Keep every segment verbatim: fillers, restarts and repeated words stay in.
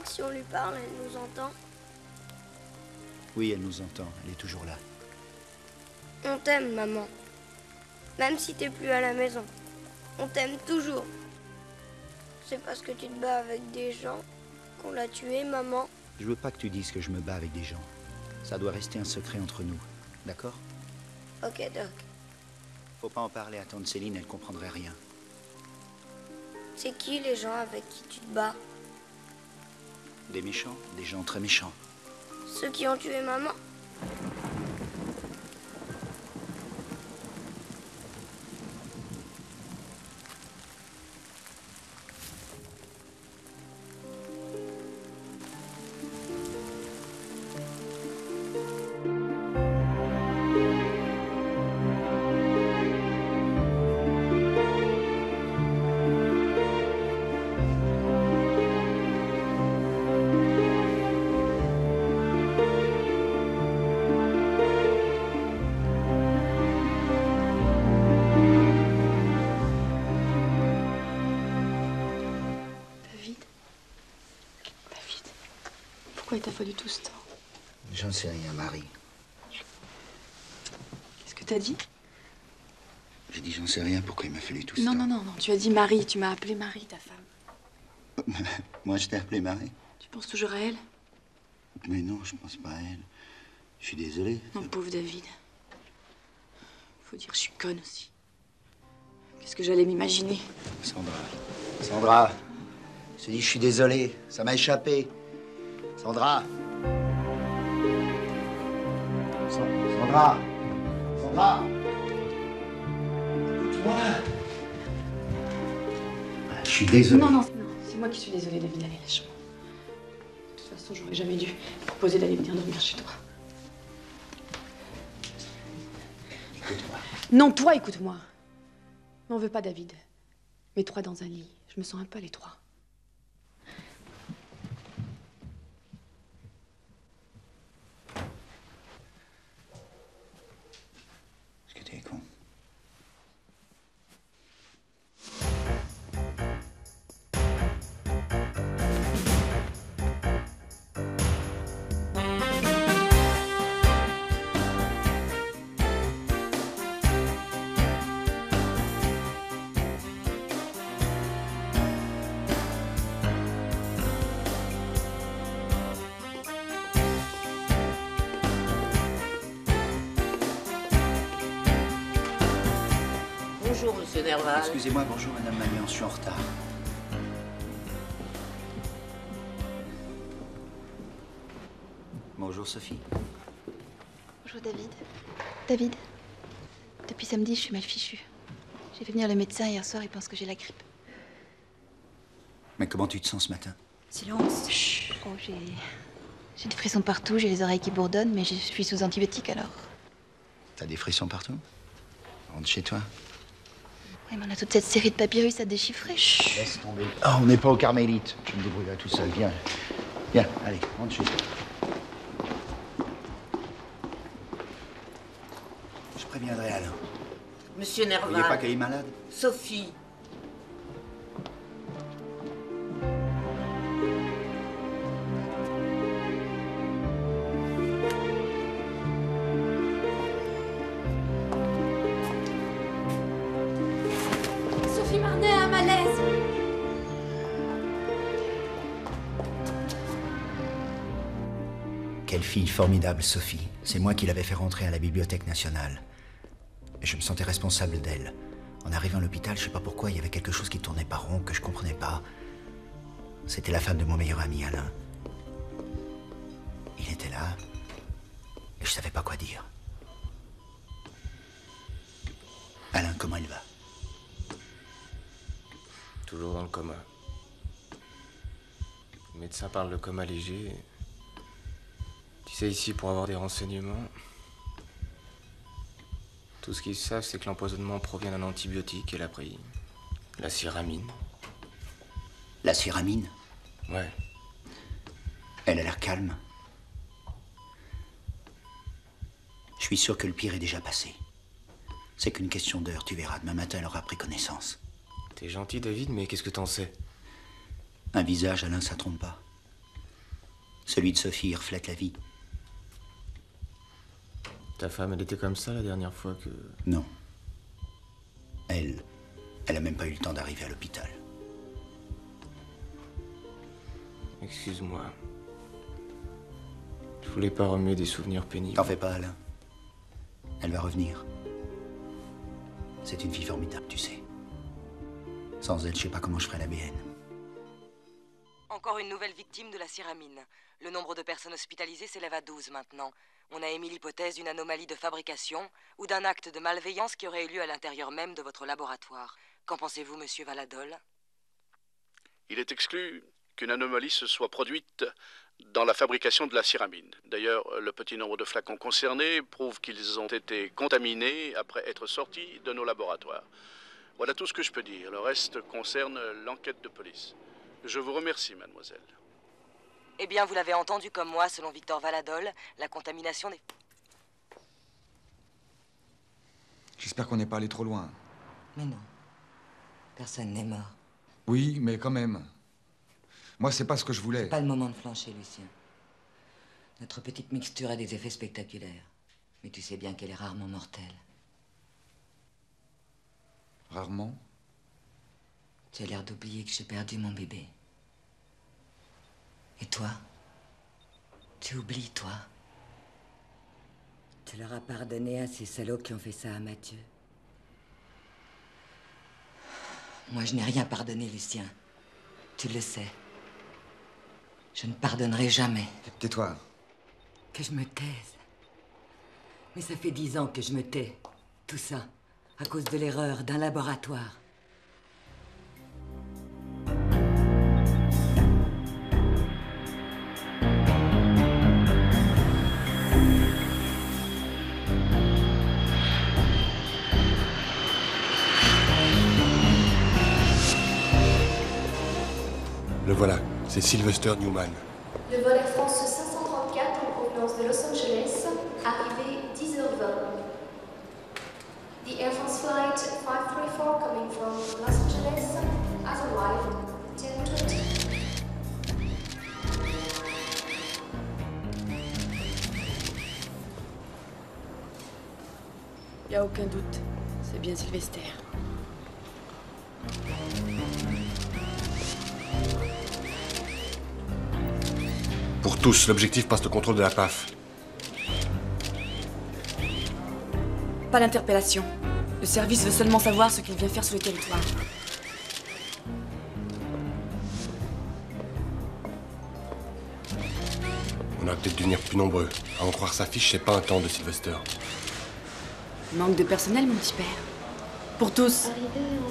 crois que si on lui parle, elle nous entend? Oui, elle nous entend. Elle est toujours là. On t'aime, maman. Même si t'es plus à la maison. On t'aime toujours. C'est parce que tu te bats avec des gens qu'on l'a tué, maman. Je veux pas que tu dises que je me bats avec des gens. Ça doit rester un secret entre nous. D'accord? Ok, Doc. Faut pas en parler à Tante Céline, elle comprendrait rien. C'est qui les gens avec qui tu te bats? Des méchants, des gens très méchants. Ceux qui ont tué maman? Pourquoi il t'a fallu tout ce temps? J'en sais rien, Marie. Qu'est-ce que t'as dit? J'ai dit j'en sais rien, pourquoi il m'a fallu tout ce temps? Non, non, non, non, tu as dit Marie, tu m'as appelé Marie, ta femme. Moi, je t'ai appelé Marie. Tu penses toujours à elle? Mais non, je pense pas à elle. Je suis désolée. Mon pauvre David. Faut dire, je suis conne aussi. Qu'est-ce que j'allais m'imaginer? Sandra, Sandra, je te dis, je suis désolée, ça m'a échappé. Sandra. Sandra. Sandra. Écoute-moi. Je suis désolé. Non, non, non. C'est moi qui suis désolée, David. Allez, lâche-moi. De toute façon, j'aurais jamais dû proposer d'aller venir dormir chez toi. Écoute-moi. Non, toi, écoute-moi. M'en veux pas, David. Mais trois dans un lit. Je me sens un peu les trois. Bonjour, monsieur Nerval. Excusez-moi, bonjour, madame Magnan, je suis en retard. Bonjour, Sophie. Bonjour, David. David, depuis samedi, je suis mal fichue. J'ai fait venir le médecin hier soir, il pense que j'ai la grippe. Mais comment tu te sens ce matin? Silence. Chut. Oh, j'ai... J'ai des frissons partout, j'ai les oreilles qui bourdonnent, mais je suis sous antibiotiques, alors. T'as des frissons partout? Rentre chez toi. Oui, mais on a toute cette série de papyrus à déchiffrer. Chut. Laisse tomber. Ah, oh, on n'est pas au Carmélite. Je me débrouillerai tout seul. Viens. Viens, allez, rentre chez toi. Je préviendrai Alain. Monsieur Nerval. Vous voyez pas qu'elle est malade? Sophie. Formidable, Sophie. C'est moi qui l'avais fait rentrer à la Bibliothèque Nationale. Et je me sentais responsable d'elle. En arrivant à l'hôpital, je sais pas pourquoi, il y avait quelque chose qui tournait pas rond, que je comprenais pas. C'était la femme de mon meilleur ami, Alain. Il était là, et je savais pas quoi dire. Alain, comment il va? Toujours dans le coma. Le médecin parle de coma léger. Tu sais, ici, pour avoir des renseignements, tout ce qu'ils savent, c'est que l'empoisonnement provient d'un antibiotique qu'elle a pris. La céramine. La céramine? Ouais. Elle a l'air calme. Je suis sûr que le pire est déjà passé. C'est qu'une question d'heure, tu verras. Demain matin, elle aura pris connaissance. T'es gentil, David, mais qu'est-ce que t'en sais? Un visage, Alain, ça trompe pas. Celui de Sophie reflète la vie. Ta femme, elle était comme ça la dernière fois que... Non. Elle, elle a même pas eu le temps d'arriver à l'hôpital. Excuse-moi. Je voulais pas remuer des souvenirs pénibles. T'en fais pas, Alain. Elle va revenir. C'est une fille formidable, tu sais. Sans elle, je sais pas comment je ferais la B N. Encore une nouvelle victime de la céramine. Le nombre de personnes hospitalisées s'élève à douze maintenant. On a émis l'hypothèse d'une anomalie de fabrication ou d'un acte de malveillance qui aurait eu lieu à l'intérieur même de votre laboratoire. Qu'en pensez-vous, monsieur Valadol? Il est exclu qu'une anomalie se soit produite dans la fabrication de la céramine. D'ailleurs, le petit nombre de flacons concernés prouve qu'ils ont été contaminés après être sortis de nos laboratoires. Voilà tout ce que je peux dire. Le reste concerne l'enquête de police. Je vous remercie, mademoiselle. Eh bien, vous l'avez entendu comme moi, selon Victor Valadol, la contamination des... J'espère qu'on n'est pas allé trop loin. Mais non. Personne n'est mort. Oui, mais quand même. Moi, c'est pas ce que je voulais. C'est pas le moment de flancher, Lucien. Notre petite mixture a des effets spectaculaires. Mais tu sais bien qu'elle est rarement mortelle. Rarement ? Tu as l'air d'oublier que j'ai perdu mon bébé. Et toi? Tu oublies, toi? Tu leur as pardonné à ces salauds qui ont fait ça à Mathieu? Moi, je n'ai rien pardonné, Lucien. Tu le sais. Je ne pardonnerai jamais. Tais-toi. Que je me taise. Mais ça fait dix ans que je me tais. Tout ça, à cause de l'erreur d'un laboratoire. Voilà, c'est Sylvester Newman. Le vol Air France cinq cent trente-quatre en provenance de Los Angeles, arrivée dix heures vingt. The Air France flight five three four coming from Los Angeles has arrived ten twenty. Y a aucun doute, c'est bien Sylvester. Pour tous, l'objectif passe le contrôle de la P A F. Pas d'interpellation. Le service veut seulement savoir ce qu'il vient faire sur le territoire. On a peut-être dû venir plus nombreux. À en croire sa fiche, c'est pas un temps de Sylvester. Manque de personnel, mon petit père. Pour tous,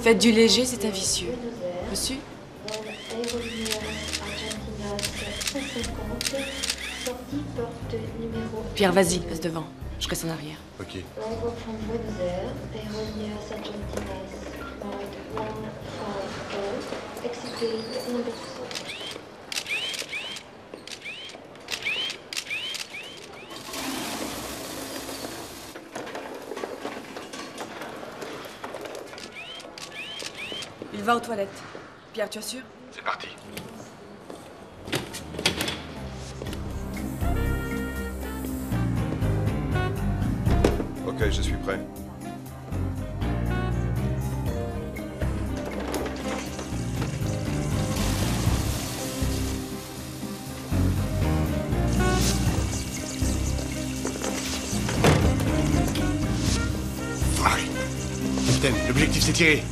faites du léger, c'est un vicieux. Reçu ? Pierre, vas-y, passe devant. Je reste en arrière. Ok. Il va aux toilettes. Pierre, tu assures? C'est parti. Ok, je suis prêt. Arrête. Capitaine, l'objectif c'est Thierry.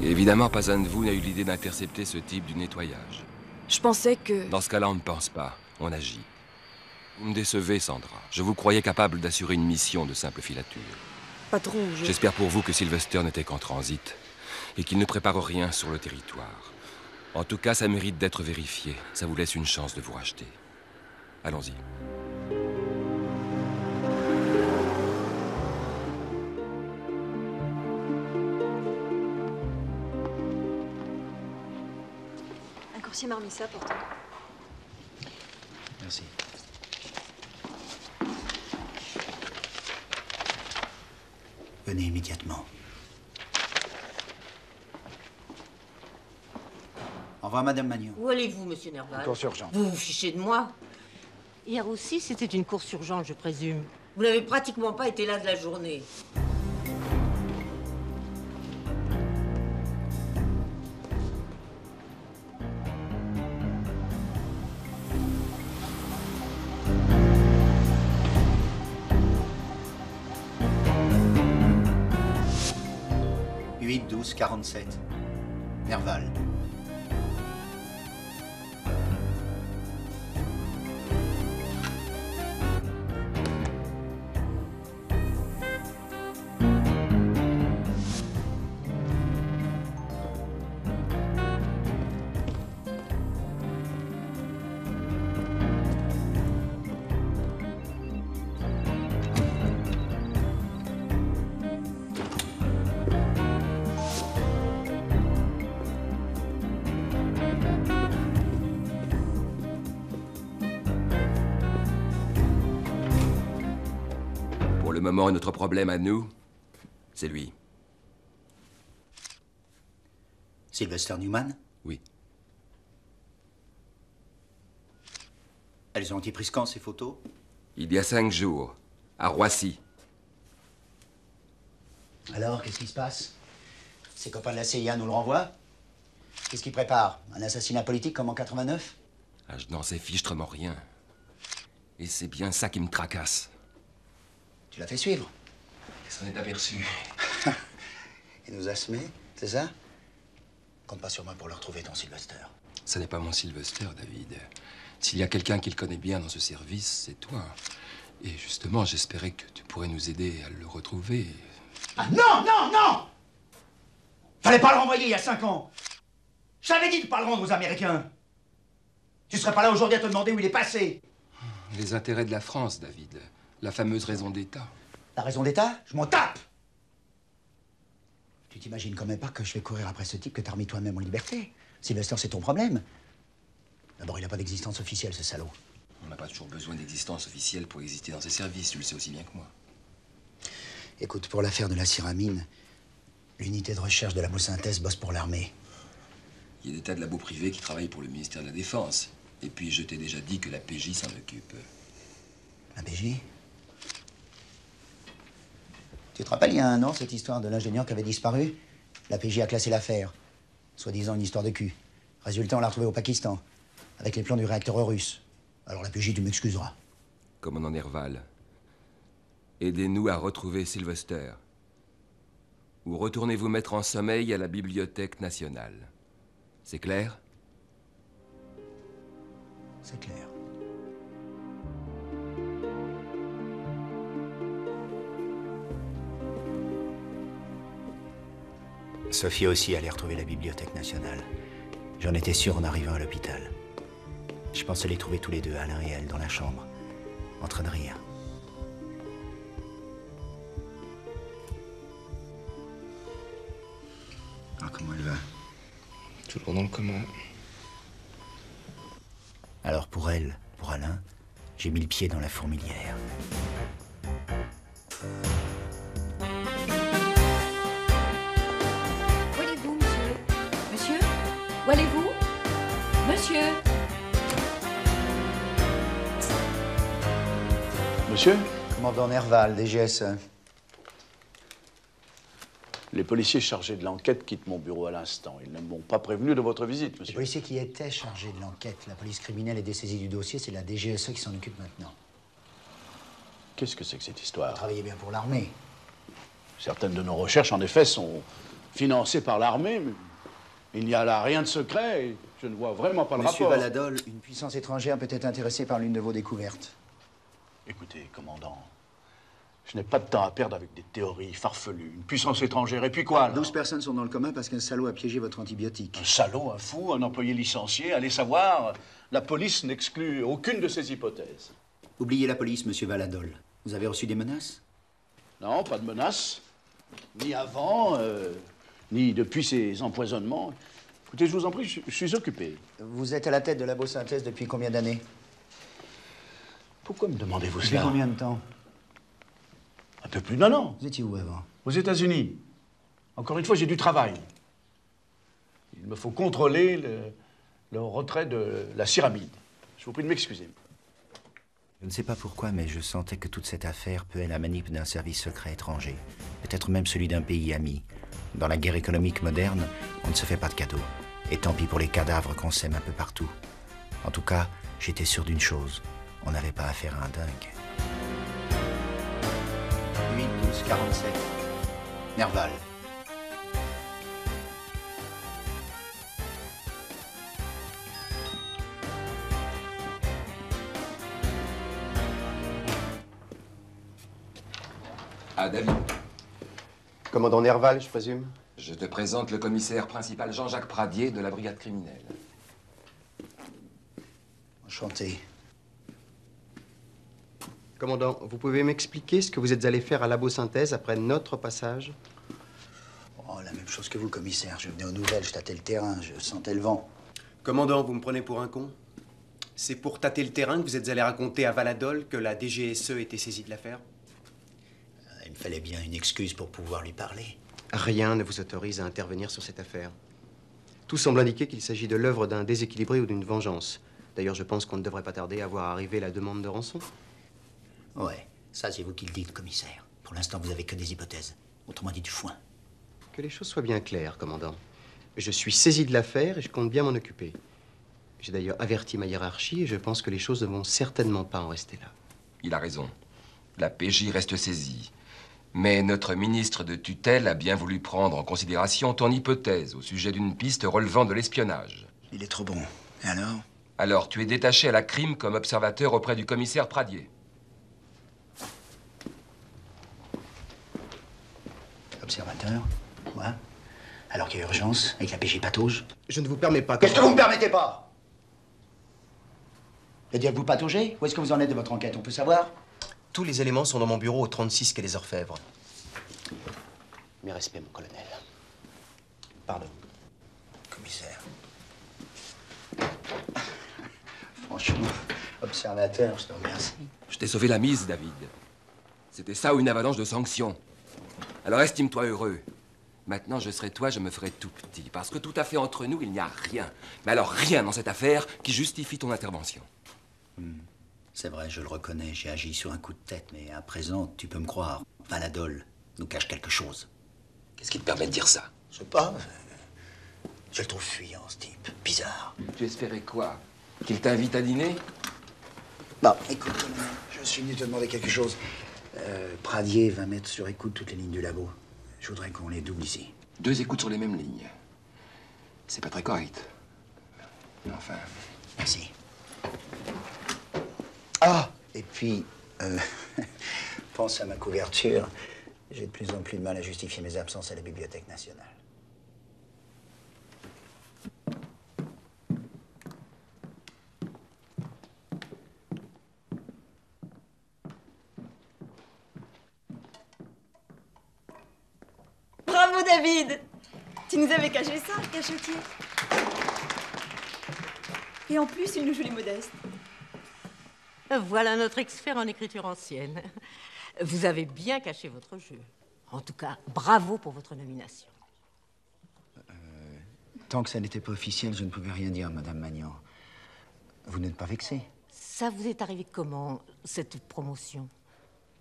Évidemment, pas un de vous n'a eu l'idée d'intercepter ce type du nettoyage. Je pensais que... Dans ce cas-là, on ne pense pas, on agit. Vous me décevez, Sandra. Je vous croyais capable d'assurer une mission de simple filature. Patron, je... J'espère pour vous que Sylvester n'était qu'en transit et qu'il ne prépare rien sur le territoire. En tout cas, ça mérite d'être vérifié. Ça vous laisse une chance de vous racheter. Allons-y. Un coursier marmissa pour toi. Merci. Venez immédiatement. En revoir, Madame Magnan. Où allez-vous, Monsieur Nerval? Une course urgente. Vous vous fichez de moi? Hier aussi, c'était une course urgente, je présume. Vous n'avez pratiquement pas été là de la journée. huit douze quarante-sept. Nerval. Et notre problème à nous, c'est lui. Sylvester Newman? Oui. Elles ont été prises quand, ces photos? Il y a cinq jours, à Roissy. Alors, qu'est-ce qui se passe? Ces copains de la C I A nous le renvoient? Qu'est-ce qu'ils préparent? Un assassinat politique comme en quatre-vingt-neuf? Ah, je n'en sais fichtrement rien. Et c'est bien ça qui me tracasse. Tu l'as fait suivre. Il s'en est aperçu. Il nous a semé, c'est ça? Compte pas sur moi pour le retrouver, ton Sylvester. Ça n'est pas mon Sylvester, David. S'il y a quelqu'un qui le connaît bien dans ce service, c'est toi. Et justement, j'espérais que tu pourrais nous aider à le retrouver. Ah non, non, non! Fallait pas le renvoyer il y a cinq ans. J'avais dit de pas le rendre aux Américains. Tu serais pas là aujourd'hui à te demander où il est passé. Les intérêts de la France, David. La fameuse raison d'État. La raison d'État? Je m'en tape! Tu t'imagines quand même pas que je vais courir après ce type que t'as remis toi-même en liberté? Sylvester, c'est ton problème. D'abord, il n'a pas d'existence officielle, ce salaud. On n'a pas toujours besoin d'existence officielle pour exister dans ses services, tu le sais aussi bien que moi. Écoute, pour l'affaire de la Céramine, l'unité de recherche de Labo Synthèse bosse pour l'armée. Il y a des tas de labos privés qui travaillent pour le ministère de la Défense. Et puis, je t'ai déjà dit que la P J s'en occupe. La P J? Tu te rappelles, il y a un an, cette histoire de l'ingénieur qui avait disparu? La P J a classé l'affaire. Soi-disant une histoire de cul. Résultat, on l'a retrouvé au Pakistan, avec les plans du réacteur russe. Alors la P J, tu m'excuseras. Commandant Nerval, aidez-nous à retrouver Sylvester. Ou retournez vous mettre en sommeil à la Bibliothèque Nationale. C'est clair? C'est clair. Sophie aussi allait retrouver la Bibliothèque Nationale. J'en étais sûr en arrivant à l'hôpital. Je pensais les trouver tous les deux, Alain et elle, dans la chambre, en train de rire. Alors, comment elle va? Toujours dans le comment. Alors, pour elle, pour Alain, j'ai mis le pied dans la fourmilière. Où allez-vous, monsieur? Monsieur? Commandant Nerval, D G S E. Les policiers chargés de l'enquête quittent mon bureau à l'instant. Ils ne m'ont pas prévenu de votre visite, monsieur. Les policiers qui étaient chargés de l'enquête, la police criminelle est dessaisie du dossier, c'est la D G S E qui s'en occupe maintenant. Qu'est-ce que c'est que cette histoire? Vous travaillez bien pour l'armée. Certaines de nos recherches, en effet, sont financées par l'armée, mais... il n'y a là rien de secret et je ne vois vraiment pas le rapport. Monsieur Valadol, une puissance étrangère peut être intéressée par l'une de vos découvertes. Écoutez, commandant, je n'ai pas de temps à perdre avec des théories farfelues. Une puissance étrangère, et puis quoi alors? douze personnes sont dans le commun parce qu'un salaud a piégé votre antibiotique. Un salaud, un fou, un employé licencié, allez savoir. La police n'exclut aucune de ces hypothèses. Oubliez la police, monsieur Valadol. Vous avez reçu des menaces? Non, pas de menaces. Ni avant... Euh... ni depuis ces empoisonnements. Écoutez, je vous en prie, je, je suis occupé. Vous êtes à la tête de la Biosynthèse depuis combien d'années? Pourquoi me demandez-vous cela? Depuis combien de temps? Un peu plus d'un an. Vous étiez où avant? Aux États-Unis. Encore une fois, j'ai du travail. Il me faut contrôler le, le retrait de la céramine. Je vous prie de m'excuser. Je ne sais pas pourquoi, mais je sentais que toute cette affaire peut être la manip d'un service secret étranger, peut-être même celui d'un pays ami. Dans la guerre économique moderne, on ne se fait pas de cadeaux. Et tant pis pour les cadavres qu'on sème un peu partout. En tout cas, j'étais sûr d'une chose, on n'avait pas affaire à un dingue. huit douze quarante-sept, Nerval. Ah, David. Commandant Nerval, je présume. Je te présente le commissaire principal Jean-Jacques Pradier de la brigade criminelle. Enchanté. Commandant, vous pouvez m'expliquer ce que vous êtes allé faire à Labo Synthèse après notre passage? Oh, la même chose que vous, le commissaire. Je venais aux nouvelles, je tâtais le terrain, je sentais le vent. Commandant, vous me prenez pour un con? C'est pour tâter le terrain que vous êtes allé raconter à Valadol que la D G S E était saisie de l'affaire? Il me fallait bien une excuse pour pouvoir lui parler. Rien ne vous autorise à intervenir sur cette affaire. Tout semble indiquer qu'il s'agit de l'œuvre d'un déséquilibré ou d'une vengeance. D'ailleurs, je pense qu'on ne devrait pas tarder à voir arriver la demande de rançon. Ouais, ça c'est vous qui le dites, commissaire. Pour l'instant, vous n'avez que des hypothèses. Autrement dit, du foin. Que les choses soient bien claires, commandant. Je suis saisi de l'affaire et je compte bien m'en occuper. J'ai d'ailleurs averti ma hiérarchie et je pense que les choses ne vont certainement pas en rester là. Il a raison. La P J reste saisie. Mais notre ministre de tutelle a bien voulu prendre en considération ton hypothèse au sujet d'une piste relevant de l'espionnage. Il est trop bon. Et alors? Alors, tu es détaché à la crime comme observateur auprès du commissaire Pradier. Observateur? Moi? Ouais. Alors qu'il y a urgence et que la P J patauge? Je ne vous permets pas... Qu'est-ce que vous me permettez pas? C'est-à-dire que vous pataugez? Où est-ce que vous en êtes de votre enquête? On peut savoir? Tous les éléments sont dans mon bureau au trente-six quai des Orfèvres. Mes respects, mon colonel. Pardon. Commissaire. Franchement, observateur, je te remercie. Je t'ai sauvé la mise, David. C'était ça ou une avalanche de sanctions. Alors estime-toi heureux. Maintenant, je serai toi, je me ferai tout petit. Parce que tout à fait entre nous, il n'y a rien. Mais alors rien dans cette affaire qui justifie ton intervention. Hmm. C'est vrai, je le reconnais, j'ai agi sur un coup de tête, mais à présent, tu peux me croire, Valadol nous cache quelque chose. Qu'est-ce qui te permet de dire ça? Je sais pas, je le trouve fuyant, ce type, bizarre. Tu espérais quoi? Qu'il t'invite à dîner? Non, écoute, je suis venu te demander quelque chose. Euh, Pradier va mettre sur écoute toutes les lignes du labo. Je voudrais qu'on les double ici. Deux écoutes sur les mêmes lignes. C'est pas très correct. Enfin... Merci. Ah! Et puis, euh, pense à ma couverture. J'ai de plus en plus de mal à justifier mes absences à la Bibliothèque Nationale. Bravo, David! Tu nous avais caché ça, le cachetier. Et en plus, il nous joue les modestes. Voilà notre expert en écriture ancienne. Vous avez bien caché votre jeu. En tout cas, bravo pour votre nomination. Euh, tant que ça n'était pas officiel, je ne pouvais rien dire, Madame Magnan. Vous n'êtes pas vexée? Ça vous est arrivé comment, cette promotion?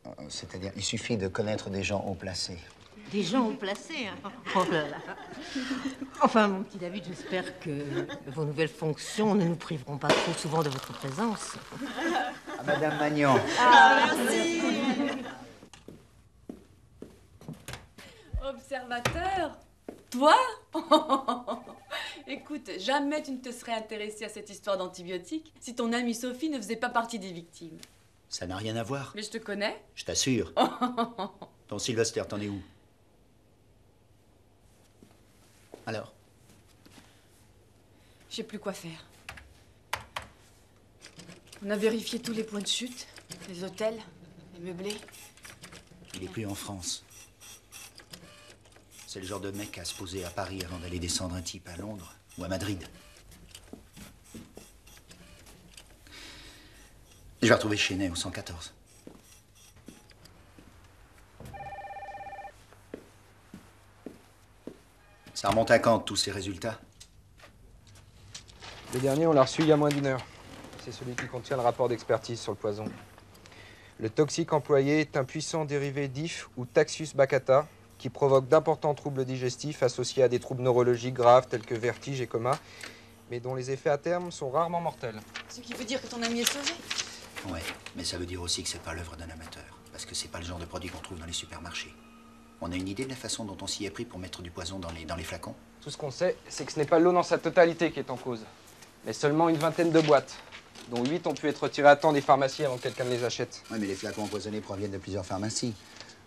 euh, C'est-à-dire, il suffit de connaître des gens haut placés. Des gens haut placés, hein? Oh là là. Enfin, mon petit David, j'espère que vos nouvelles fonctions ne nous priveront pas trop souvent de votre présence. À Madame Magnan. Ah, merci. Observateur, toi? Écoute, jamais tu ne te serais intéressé à cette histoire d'antibiotiques si ton amie Sophie ne faisait pas partie des victimes. Ça n'a rien à voir. Mais je te connais. Je t'assure. Ton Sylvester, t'en es où? Alors? Je sais plus quoi faire. On a vérifié tous les points de chute, les hôtels, les meublés. Il est plus en France. C'est le genre de mec à se poser à Paris avant d'aller descendre un type à Londres ou à Madrid. Je vais retrouver Chenet au cent quatorze. Ça remonte à quand, tous ces résultats? Le dernier, on l'a reçu il y a moins d'une heure. C'est celui qui contient le rapport d'expertise sur le poison. Le toxique employé est un puissant dérivé d'I F ou Taxus baccata qui provoque d'importants troubles digestifs associés à des troubles neurologiques graves tels que vertige et coma, mais dont les effets à terme sont rarement mortels. Ce qui veut dire que ton ami est sauvé. Ouais, mais ça veut dire aussi que c'est pas l'œuvre d'un amateur, parce que c'est pas le genre de produit qu'on trouve dans les supermarchés. On a une idée de la façon dont on s'y est pris pour mettre du poison dans les, dans les flacons? Tout ce qu'on sait, c'est que ce n'est pas l'eau dans sa totalité qui est en cause, mais seulement une vingtaine de boîtes, dont huit ont pu être retirées à temps des pharmacies avant que quelqu'un ne les achète. Oui, mais les flacons empoisonnés proviennent de plusieurs pharmacies.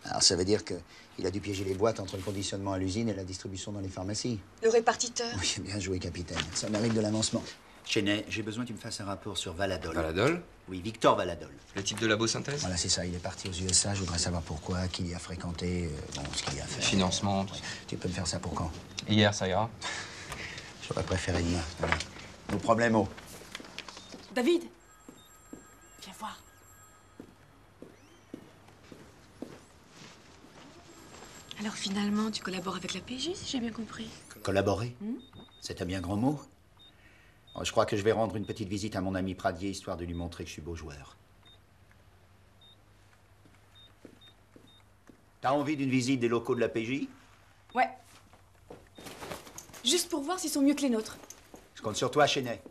Alors ça veut dire qu'il a dû piéger les boîtes entre le conditionnement à l'usine et la distribution dans les pharmacies. Le répartiteur. Oui, bien joué, capitaine. Ça mérite de l'avancement. Chenet, j'ai besoin que tu me fasses un rapport sur Valadol. Valadol? Oui, Victor Valadol. Le type de Labo Synthèse? Voilà, c'est ça. Il est parti aux U S A. Je voudrais savoir pourquoi, qui y a fréquenté, euh, bon, ce qu'il y a fait. Financement. Ouais. Tu peux me faire ça pour quand? Hier, ça ira. J'aurais préféré demain. Voilà. Nos problèmes, oh. David, viens voir. Alors finalement, tu collabores avec la P J, si j'ai bien compris. Collaborer? Mmh. C'est un bien grand mot. Je crois que je vais rendre une petite visite à mon ami Pradier, histoire de lui montrer que je suis beau joueur. T'as envie d'une visite des locaux de la P J? Ouais. Juste pour voir s'ils sont mieux que les nôtres. Je compte sur toi, Chenet.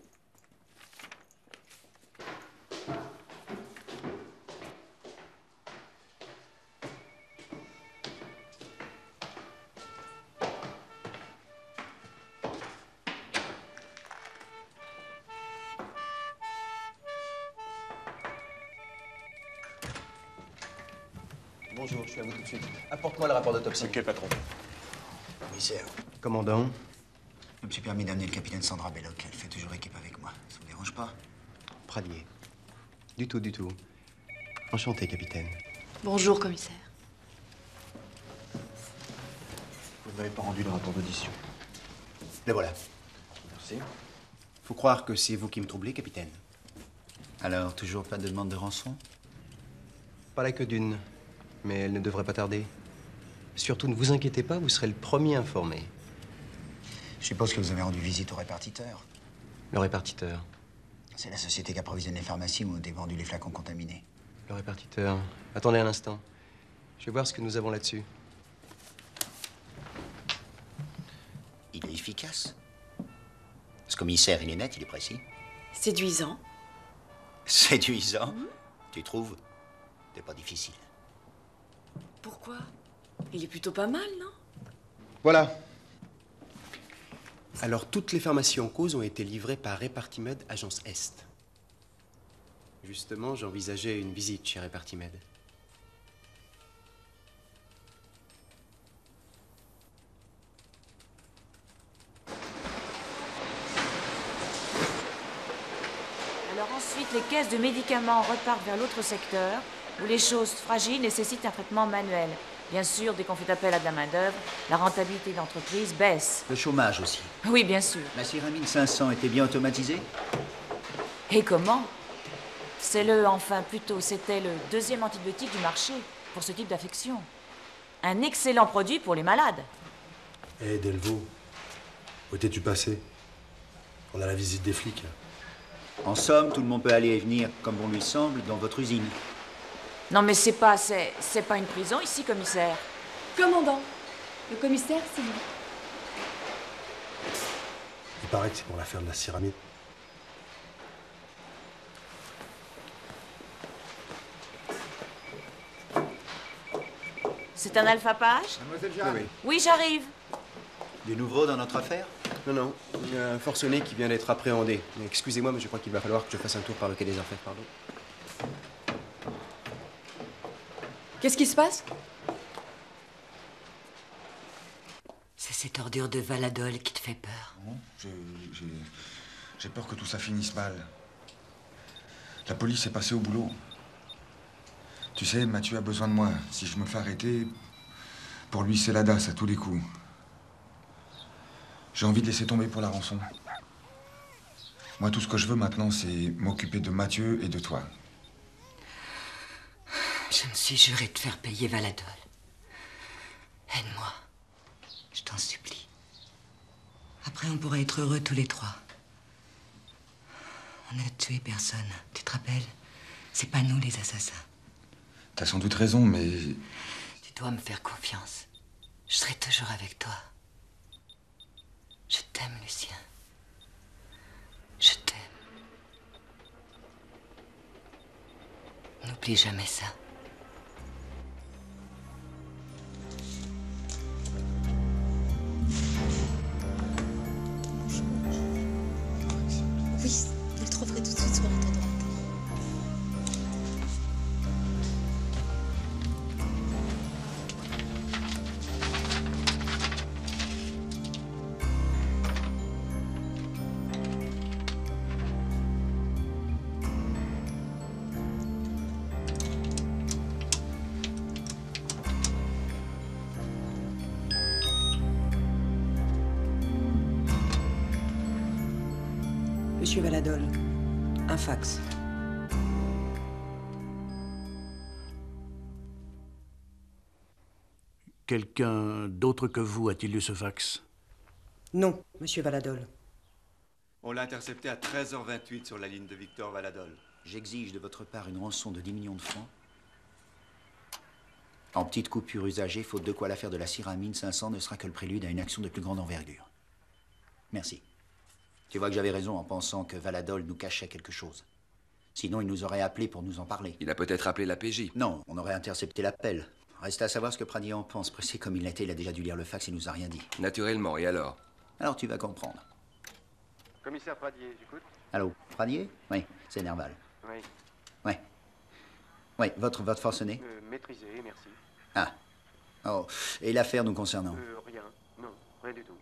Bonjour, je suis à vous tout de suite. Apporte-moi le rapport d'autopsie. Ok, patron. Commissaire. Commandant. Je me suis permis d'amener le capitaine Sandra Belloc. Elle fait toujours équipe avec moi. Ça vous dérange pas? Pradier. Du tout, du tout. Enchanté, capitaine. Bonjour, commissaire. Vous n'avez pas rendu le rapport d'audition. Le voilà. Merci. Faut croire que c'est vous qui me troublez, capitaine. Alors, toujours pas de demande de rançon? Pas la que d'une. Mais elle ne devrait pas tarder. Surtout, ne vous inquiétez pas, vous serez le premier informé. Je suppose que vous avez rendu visite au répartiteur. Le répartiteur? C'est la société qui approvisionne les pharmacies où ont été vendus les flacons contaminés. Le répartiteur. Attendez un instant. Je vais voir ce que nous avons là-dessus. Il est efficace. Ce commissaire, il est net, il est précis. Séduisant. Séduisant? Mmh. Tu trouves? C'est pas difficile. Pourquoi? Il est plutôt pas mal, non? Voilà. Alors, toutes les pharmacies en cause ont été livrées par Repartimed, agence Est. Justement, j'envisageais une visite chez Repartimed. Alors ensuite, les caisses de médicaments repartent vers l'autre secteur, où les choses fragiles nécessitent un traitement manuel. Bien sûr, dès qu'on fait appel à de la main-d'œuvre, la rentabilité d'entreprise baisse. Le chômage aussi. Oui, bien sûr. La Céramine cinq cents était bien automatisée? Et comment? C'est le, enfin plutôt, c'était le deuxième antibiotique du marché pour ce type d'affection. Un excellent produit pour les malades. Hé, hey, Delvaux, où étais-tu passé? On a la visite des flics. En somme, tout le monde peut aller et venir, comme bon lui semble, dans votre usine. Non, mais c'est pas, c'est, c'est pas une prison ici, commissaire. Commandant, le commissaire, c'est lui. Il paraît que c'est pour l'affaire de la Céramine. C'est un alphapage? Mademoiselle Jarry. Oui, oui. Oui, j'arrive. Du nouveau dans notre affaire? Non, non. Il y a un forcené qui vient d'être appréhendé. Excusez-moi, mais je crois qu'il va falloir que je fasse un tour par le quai des Orfèvres, pardon. Qu'est-ce qui se passe? C'est cette ordure de Valadol qui te fait peur. Non, j'ai peur que tout ça finisse mal. La police est passée au boulot. Tu sais, Mathieu a besoin de moi. Si je me fais arrêter, pour lui, c'est la dasse à tous les coups. J'ai envie de laisser tomber pour la rançon. Moi, tout ce que je veux maintenant, c'est m'occuper de Mathieu et de toi. Je me suis juré de faire payer Valadol. Aide-moi. Je t'en supplie. Après, on pourra être heureux tous les trois. On n'a tué personne, tu te rappelles? C'est pas nous les assassins. T'as sans doute raison, mais... Tu dois me faire confiance. Je serai toujours avec toi. Je t'aime, Lucien. Je t'aime. N'oublie jamais ça. Oui, vous le trouverez tout de suite sur votre droite. Monsieur Valadol, un fax. Quelqu'un d'autre que vous a-t-il lu ce fax? Non, monsieur Valadol. On l'a intercepté à treize heures vingt-huit sur la ligne de Victor Valadol. J'exige de votre part une rançon de dix millions de francs. En petite coupure usagée, faute de quoi l'affaire de la Céramine cinq cents ne sera que le prélude à une action de plus grande envergure. Merci. Tu vois que j'avais raison en pensant que Valadol nous cachait quelque chose. Sinon, il nous aurait appelé pour nous en parler. Il a peut-être appelé la P J. Non, on aurait intercepté l'appel. Reste à savoir ce que Pradier en pense. Pressé comme il l'était, il a déjà dû lire le fax et nous a rien dit. Naturellement, et alors? Alors tu vas comprendre. Commissaire Pradier, j'écoute. Allô, Pradier? Oui, c'est Nerval. Oui. Oui. Oui, votre, votre forcené? euh, Maîtrisé, merci. Ah. Oh, et l'affaire nous concernant? euh, Rien, non, rien du tout.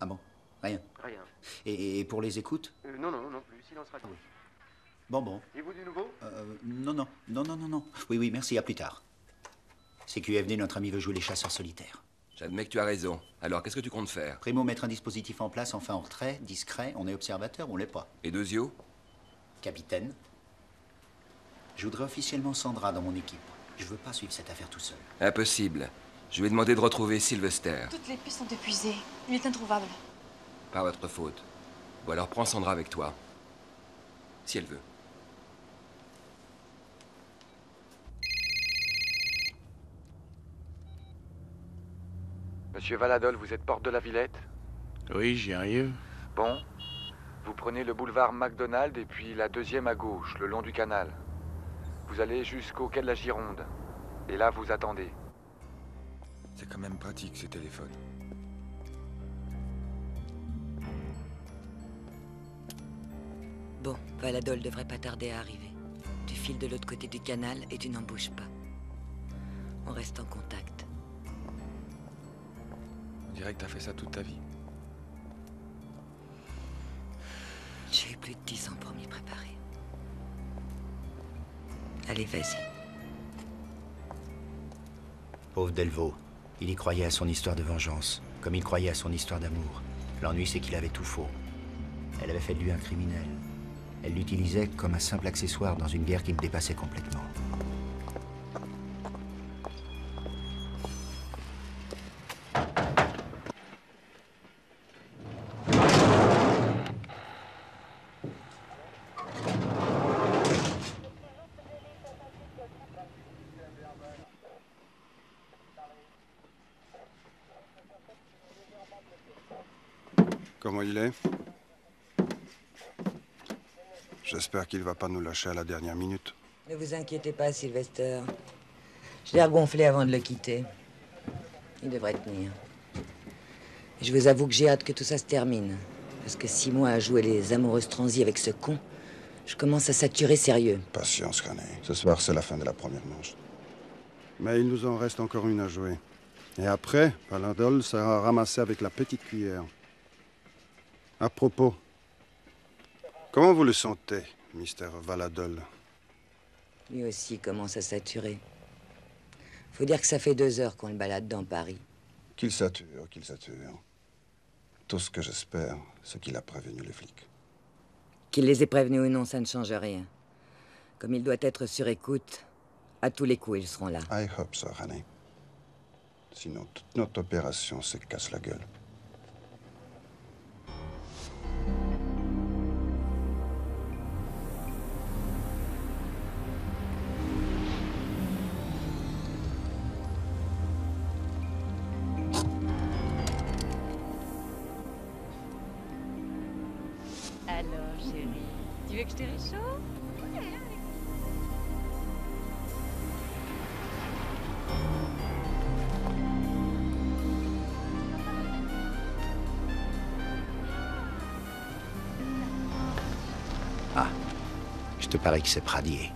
Ah bon? Rien. Rien. Et, et pour les écoutes? euh, Non, non, non plus. Silence radio. Oui. Bon, bon. Et vous du nouveau? euh, Non, non, non, non, non, non. Oui, oui, merci, à plus tard. C'est C Q F D, notre ami veut jouer les chasseurs solitaires. J'admets que tu as raison. Alors, qu'est-ce que tu comptes faire? Primo, mettre un dispositif en place, enfin en retrait, discret. On est observateur, on l'est pas. Et Dozio? Capitaine. Je voudrais officiellement Sandra dans mon équipe. Je veux pas suivre cette affaire tout seul. Impossible. Je vais demander de retrouver Sylvester. Toutes les pistes sont épuisées. Il est introuvable. Pas votre faute. Ou alors prends Sandra avec toi, si elle veut. Monsieur Valadol, vous êtes porte de la Villette? Oui, j'y arrive. Bon. Vous prenez le boulevard McDonald et puis la deuxième à gauche, le long du canal. Vous allez jusqu'au quai de la Gironde. Et là, vous attendez. C'est quand même pratique, ces téléphones. Bon, Valadol devrait pas tarder à arriver. Tu files de l'autre côté du canal et tu n'en bouges pas. On reste en contact. On dirait que t'as fait ça toute ta vie. J'ai eu plus de dix ans pour m'y préparer. Allez, vas-y. Pauvre Delvaux, il y croyait à son histoire de vengeance, comme il croyait à son histoire d'amour. L'ennui, c'est qu'il avait tout faux. Elle avait fait de lui un criminel. Elle l'utilisait comme un simple accessoire dans une guerre qui me dépassait complètement. Comment il est ? J'espère qu'il ne va pas nous lâcher à la dernière minute. Ne vous inquiétez pas, Sylvester. Je l'ai regonflé avant de le quitter. Il devrait tenir. Et je vous avoue que j'ai hâte que tout ça se termine. Parce que six mois à jouer les amoureuses transies avec ce con, je commence à saturer sérieux. Patience, René. Ce soir, c'est la fin de la première manche. Mais il nous en reste encore une à jouer. Et après, Valadol sera ramassé avec la petite cuillère. À propos... Comment vous le sentez, Mister Valadol? Lui aussi commence à saturer. Faut dire que ça fait deux heures qu'on le balade dans Paris. Qu'il sature, qu'il sature. Tout ce que j'espère, c'est qu'il a prévenu les flics. Qu'il les ait prévenus ou non, ça ne change rien. Comme il doit être sur écoute, à tous les coups, ils seront là. I hope so, honey. Sinon, toute notre opération se casse la gueule. vu extérieur. Ah, je te parie que c'est Pradier.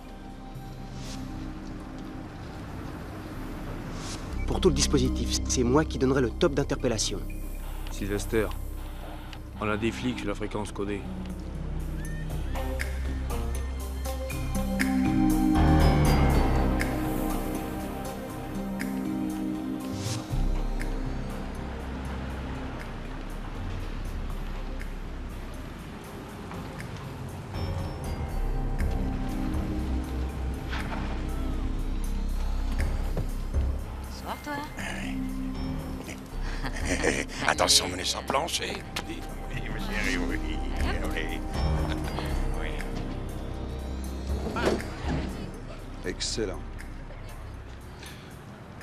Pour tout le dispositif, c'est moi qui donnerai le top d'interpellation. Sylvester, on a des flics sur la fréquence codée. Attention, menez sans plancher. Oui, oui, chérie, oui. Oui. Oui. Excellent.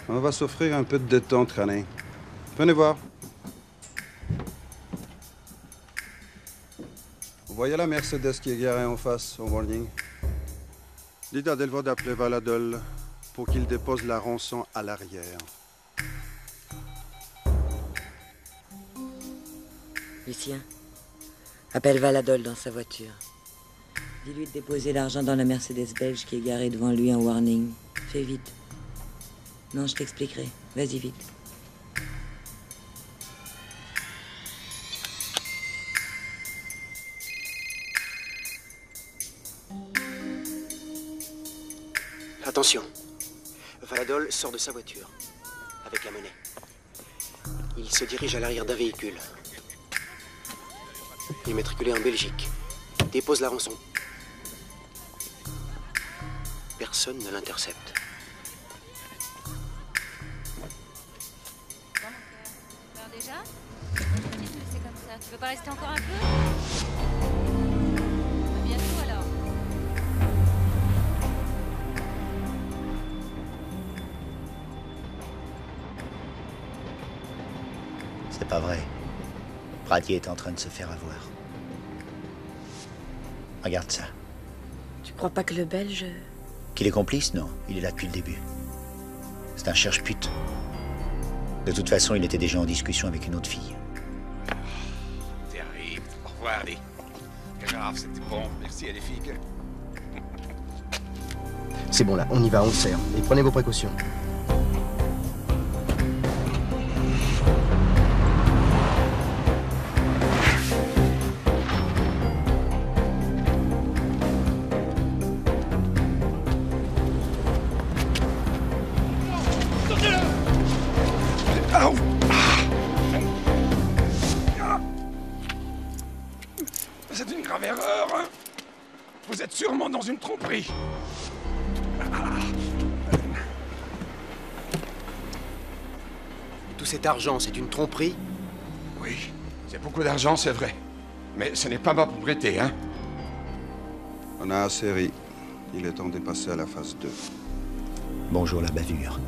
On va s'offrir un peu de détente, Alain. Venez voir. Vous voyez la Mercedes qui est garée en face, au warning. Dites à Delvaux d'appeler Valadol pour qu'il dépose la rançon à l'arrière. Lucien, appelle Valadol dans sa voiture. Dis-lui de déposer l'argent dans la Mercedes belge qui est garée devant lui en warning. Fais vite. Non, je t'expliquerai. Vas-y vite. Attention. Valadol sort de sa voiture, avec la monnaie. Il se dirige à l'arrière d'un véhicule. Immatriculé en Belgique. Dépose la rançon. Personne ne l'intercepte. Bon, alors déjà, c'est comme ça. Tu veux pas rester encore un peu? À bientôt alors. C'est pas vrai. Pradier est en train de se faire avoir. Regarde ça. Tu crois pas que le Belge... Qu'il est complice? Non, il est là depuis le début. C'est un cherche-pute. De toute façon, il était déjà en discussion avec une autre fille. Terrible. Au revoir, allez. C'est grave, c'était bon. Merci, allez, filles. C'est bon, là, on y va, on le sert. Et prenez vos précautions. Cet argent, c'est une tromperie? Oui, c'est beaucoup d'argent, c'est vrai. Mais ce n'est pas ma propriété, hein? On a assez ri. Il est temps de passer à la phase deux. Bonjour la bavure.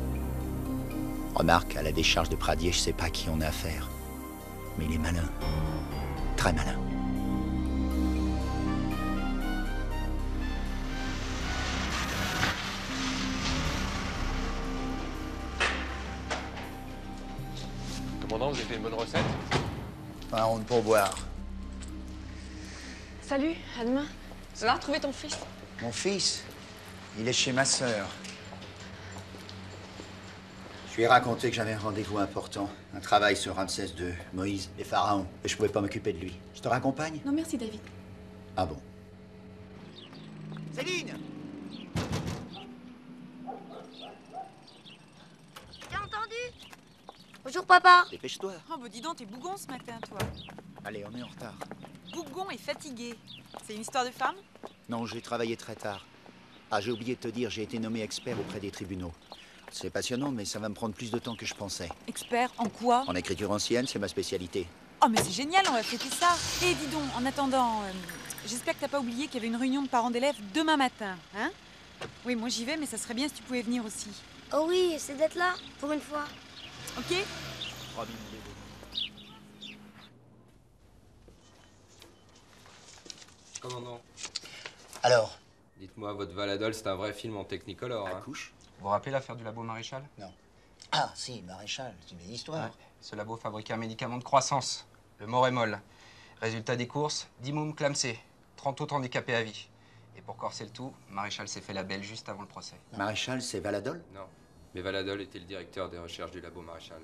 Remarque, à la décharge de Pradier, je sais pas à qui on a affaire. Mais il est malin. Très malin. Vous avez fait une bonne recette? Un ronde pour boire. Salut, à demain. On a retrouvé ton fils. Mon fils? Il est chez ma sœur. Je lui ai raconté que j'avais un rendez-vous important. Un travail sur Ramsès deux, Moïse et Pharaon. Et je pouvais pas m'occuper de lui. Je te raccompagne? Non, merci, David. Ah bon? Céline! T'as entendu? Bonjour, papa. Dépêche-toi. Oh, bah dis donc, t'es bougon ce matin, toi. Allez, on est en retard. Bougon et fatigué. C'est une histoire de femme? Non, j'ai travaillé très tard. Ah, j'ai oublié de te dire, j'ai été nommé expert auprès des tribunaux. C'est passionnant, mais ça va me prendre plus de temps que je pensais. Expert en quoi? En écriture ancienne, c'est ma spécialité. Oh, mais c'est génial, on va fêter ça. Et dis donc, en attendant, euh, j'espère que t'as pas oublié qu'il y avait une réunion de parents d'élèves demain matin, hein? Oui, moi j'y vais, mais ça serait bien si tu pouvais venir aussi. Oh oui, c'est d'être là, pour une fois. Ok. Commandant. Alors? Dites-moi, votre Valadol, c'est un vrai film en technicolor. À hein. couche. Vous vous rappelez l'affaire du labo Maréchal? Non. Ah, si, Maréchal, c'est une vieille histoire. Ouais. Ce labo fabriquait un médicament de croissance, le Morémol. Résultat des courses, dix mômes clamsés, trente autres handicapés à vie. Et pour corser le tout, Maréchal s'est fait la belle juste avant le procès. Non. Maréchal, c'est Valadol? Non, mais Valadol était le directeur des recherches du labo Maréchal.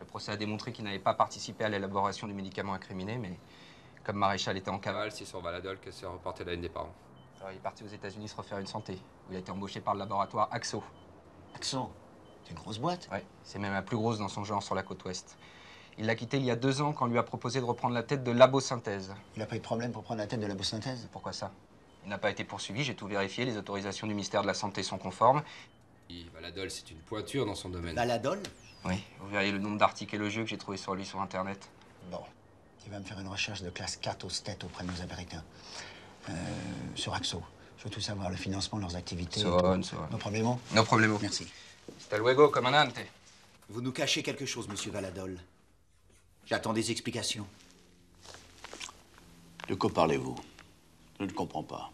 Le procès a démontré qu'il n'avait pas participé à l'élaboration du médicament incriminé, mais comme Maréchal était en cavale, c'est sur Valadol que s'est reporté la haine des parents. Alors il est parti aux États-Unis se refaire une santé, où il a été embauché par le laboratoire A X O. A X O? C'est une grosse boîte? Ouais, c'est même la plus grosse dans son genre sur la côte ouest. Il l'a quitté il y a deux ans quand on lui a proposé de reprendre la tête de Labo Synthèse. Il n'a pas eu de problème pour prendre la tête de Labo Synthèse? Pourquoi ça? Il n'a pas été poursuivi, j'ai tout vérifié, les autorisations du ministère de la Santé sont conformes. Et Valadol, c'est une pointure dans son domaine. Valadol? Oui, vous verriez le nombre d'articles et le jeu que j'ai trouvé sur lui sur Internet. Bon, il va me faire une recherche de classe quatre au S T E T auprès de nos Américains. Euh, sur A X O. Je veux tout savoir, le financement de leurs activités. C'est bon, c'est bon. No problemo? No problemo. Merci. Hasta luego, comandante. Vous nous cachez quelque chose, monsieur Valadol. J'attends des explications. De quoi parlez-vous? Je ne comprends pas.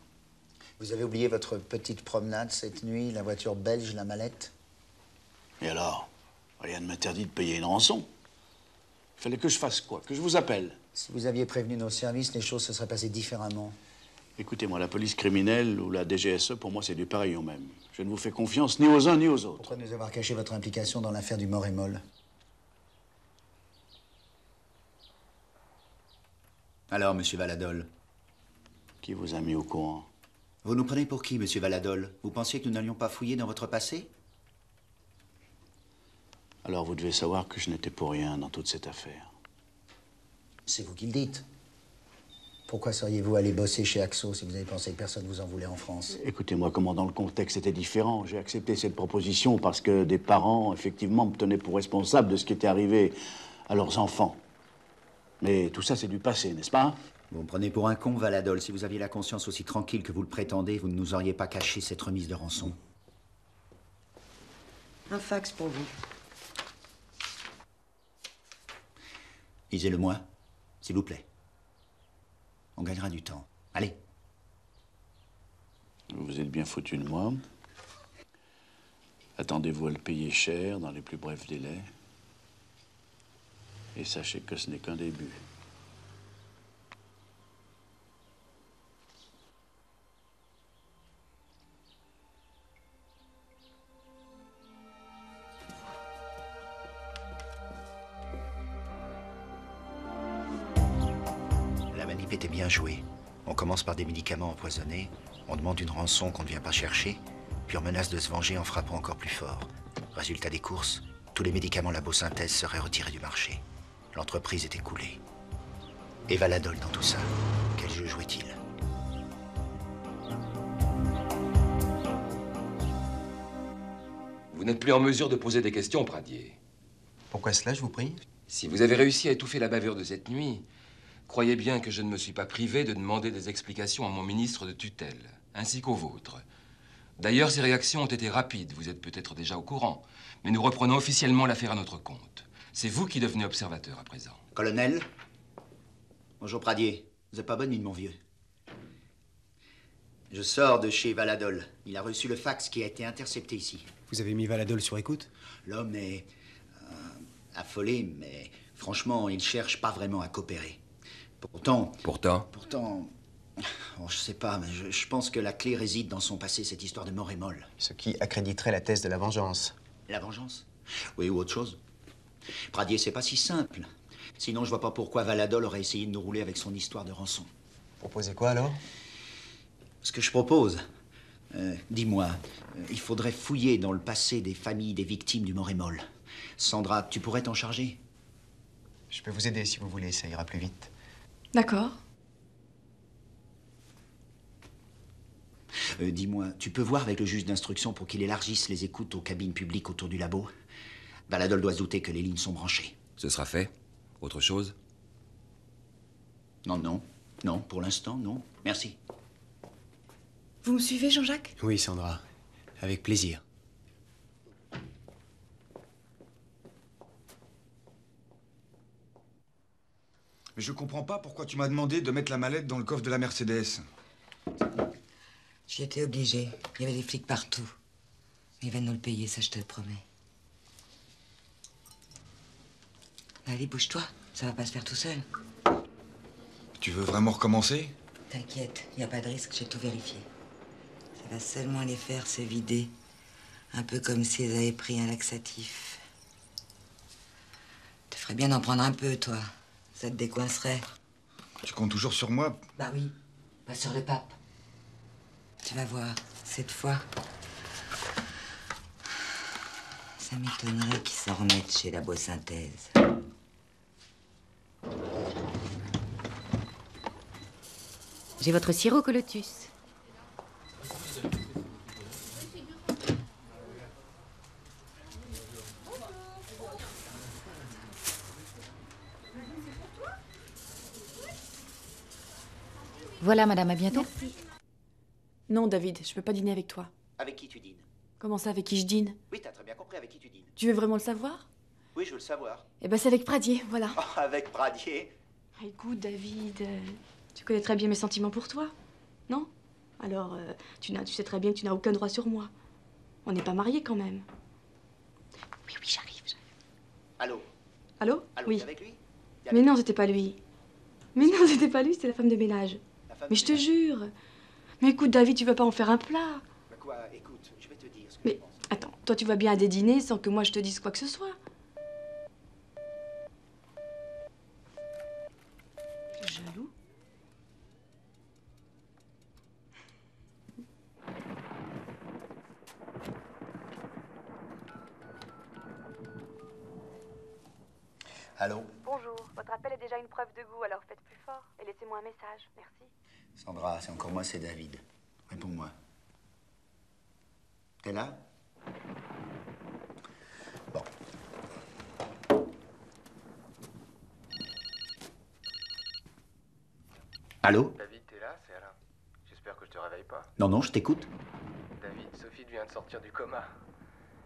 Vous avez oublié votre petite promenade cette nuit, la voiture belge, la mallette? Et alors? Rien ne m'interdit de payer une rançon. Il fallait que je fasse quoi? Que je vous appelle? Si vous aviez prévenu nos services, les choses se seraient passées différemment. Écoutez-moi, la police criminelle ou la D G S E, pour moi, c'est du pareil au même. Je ne vous fais confiance ni aux uns ni aux autres. Pourquoi nous avoir caché votre implication dans l'affaire du Morémol? Alors, monsieur Valadol? Qui vous a mis au courant? Vous nous prenez pour qui, monsieur Valadol? Vous pensiez que nous n'allions pas fouiller dans votre passé? Alors, vous devez savoir que je n'étais pour rien dans toute cette affaire. C'est vous qui le dites. Pourquoi seriez-vous allé bosser chez A X O si vous avez pensé que personne vous en voulait en France? Écoutez-moi, commandant, le contexte était différent. J'ai accepté cette proposition parce que des parents, effectivement, me tenaient pour responsable de ce qui était arrivé à leurs enfants. Mais tout ça, c'est du passé, n'est-ce pas? Vous me prenez pour un con, Valadol. Si vous aviez la conscience aussi tranquille que vous le prétendez, vous ne nous auriez pas caché cette remise de rançon. Un fax pour vous. Lisez-le-moi, s'il vous plaît. On gagnera du temps. Allez. Vous êtes bien foutu de moi. Attendez-vous à le payer cher dans les plus brefs délais. Et sachez que ce n'est qu'un début. Était bien joué. On commence par des médicaments empoisonnés, on demande une rançon qu'on ne vient pas chercher, puis on menace de se venger en frappant encore plus fort. Résultat des courses, tous les médicaments Labo Synthèse seraient retirés du marché. L'entreprise était coulée. Et Valadol dans tout ça, quel jeu jouait-il? Vous n'êtes plus en mesure de poser des questions, Pradier. Pourquoi cela, je vous prie? Si vous avez réussi à étouffer la bavure de cette nuit, croyez bien que je ne me suis pas privé de demander des explications à mon ministre de tutelle, ainsi qu'aux vôtres. D'ailleurs, ces réactions ont été rapides, vous êtes peut-être déjà au courant, mais nous reprenons officiellement l'affaire à notre compte. C'est vous qui devenez observateur à présent. Colonel? Bonjour, Pradier. Vous n'êtes pas bonne mine, mon vieux. Je sors de chez Valadol. Il a reçu le fax qui a été intercepté ici. Vous avez mis Valadol sur écoute? L'homme est euh, affolé, mais franchement, il cherche pas vraiment à coopérer. Pourtant... Pourtant Pourtant... Bon, je sais pas, mais je, je pense que la clé réside dans son passé, cette histoire de Morémol. Ce qui accréditerait la thèse de la vengeance. La vengeance? Oui, ou autre chose. Pradier, c'est pas si simple. Sinon, je vois pas pourquoi Valadol aurait essayé de nous rouler avec son histoire de rançon. Proposez quoi, alors? Ce que je propose... Euh, Dis-moi, euh, il faudrait fouiller dans le passé des familles des victimes du Morémol. Sandra, tu pourrais t'en charger? Je peux vous aider si vous voulez, ça ira plus vite. D'accord. Euh, Dis-moi, tu peux voir avec le juge d'instruction pour qu'il élargisse les écoutes aux cabines publiques autour du labo? Valadol doit se douter que les lignes sont branchées. Ce sera fait. Autre chose? Non, non. Non, pour l'instant, non. Merci. Vous me suivez, Jean-Jacques? Oui, Sandra. Avec plaisir. Mais je comprends pas pourquoi tu m'as demandé de mettre la mallette dans le coffre de la Mercedes. J'y étais obligée. Il y avait des flics partout. Mais ils viennent nous le payer, ça je te le promets. Allez, bouge-toi. Ça va pas se faire tout seul. Tu veux vraiment recommencer? T'inquiète, il n'y a pas de risque, j'ai tout vérifié. Ça va seulement les faire se vider. Un peu comme si elles avaient pris un laxatif. Te ferais bien d'en prendre un peu, toi. Ça te décoincerait. Tu comptes toujours sur moi? Bah oui, pas sur le pape. Tu vas voir, cette fois... Ça m'étonnerait qu'ils s'en remettent chez Labo Synthèse. J'ai votre sirop, Colotus. Voilà, madame, à bientôt. Merci. Non, David, je peux pas dîner avec toi. Avec qui tu dînes? Comment ça, avec qui je dîne? Oui, t'as très bien compris, avec qui tu dînes. Tu veux vraiment le savoir? Oui, je veux le savoir. Eh ben, c'est avec Pradier, voilà. Oh, avec Pradier? Ah, écoute, David, euh, tu connais très bien mes sentiments pour toi, non? Alors, euh, tu, tu sais très bien que tu n'as aucun droit sur moi. On n'est pas mariés, quand même. Oui, oui, j'arrive, j'arrive. Allô? Allô? Allô, oui. T'es avec lui? T'es avec... Mais non, c'était pas lui. Mais non, c'était pas lui, c'était la femme de ménage. Mais je te jure. Mais écoute, David, tu vas pas en faire un plat. Bah quoi, écoute, je vais te dire ce que je pense. Mais attends, toi tu vas bien à des dîners sans que moi je te dise quoi que ce soit. Jaloux. Allô? Bonjour, votre appel est déjà une preuve de goût, alors faites plus fort et laissez-moi un message, merci. Sandra, c'est encore moi, c'est David. Réponds-moi. T'es là? Bon. Allô? David, t'es là? C'est Alain. J'espère que je te réveille pas. Non, non, je t'écoute. David, Sophie vient de sortir du coma.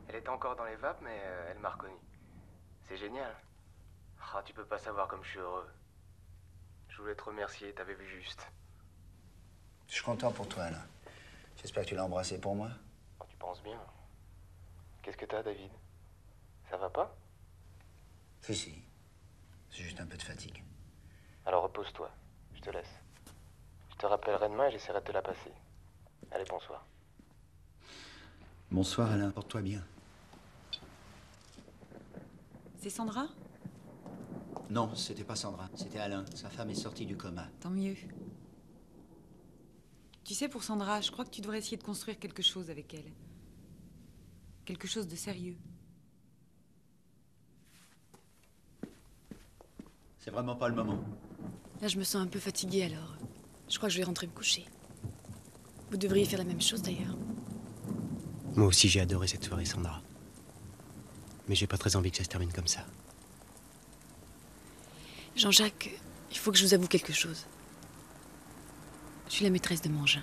Elle était encore dans les vapes, mais elle m'a reconnu. C'est génial. Ah, tu peux pas savoir comme je suis heureux. Je voulais te remercier, t'avais vu juste. Je suis content pour toi, Alain. J'espère que tu l'as embrassé pour moi. Oh, tu penses bien. Qu'est-ce que t'as, David? Ça va pas? Si, si. C'est juste un peu de fatigue. Alors repose-toi. Je te laisse. Je te rappellerai demain et j'essaierai de te la passer. Allez, bonsoir. Bonsoir, Alain. Porte-toi bien. C'est Sandra? Non, c'était pas Sandra. C'était Alain. Sa femme est sortie du coma. Tant mieux. Tu sais, pour Sandra, je crois que tu devrais essayer de construire quelque chose avec elle. Quelque chose de sérieux. C'est vraiment pas le moment. Là, je me sens un peu fatiguée, alors. Je crois que je vais rentrer me coucher. Vous devriez faire la même chose, d'ailleurs. Moi aussi, j'ai adoré cette soirée, Sandra. Mais j'ai pas très envie que ça se termine comme ça. Jean-Jacques, il faut que je vous avoue quelque chose. Je suis la maîtresse de Mangin.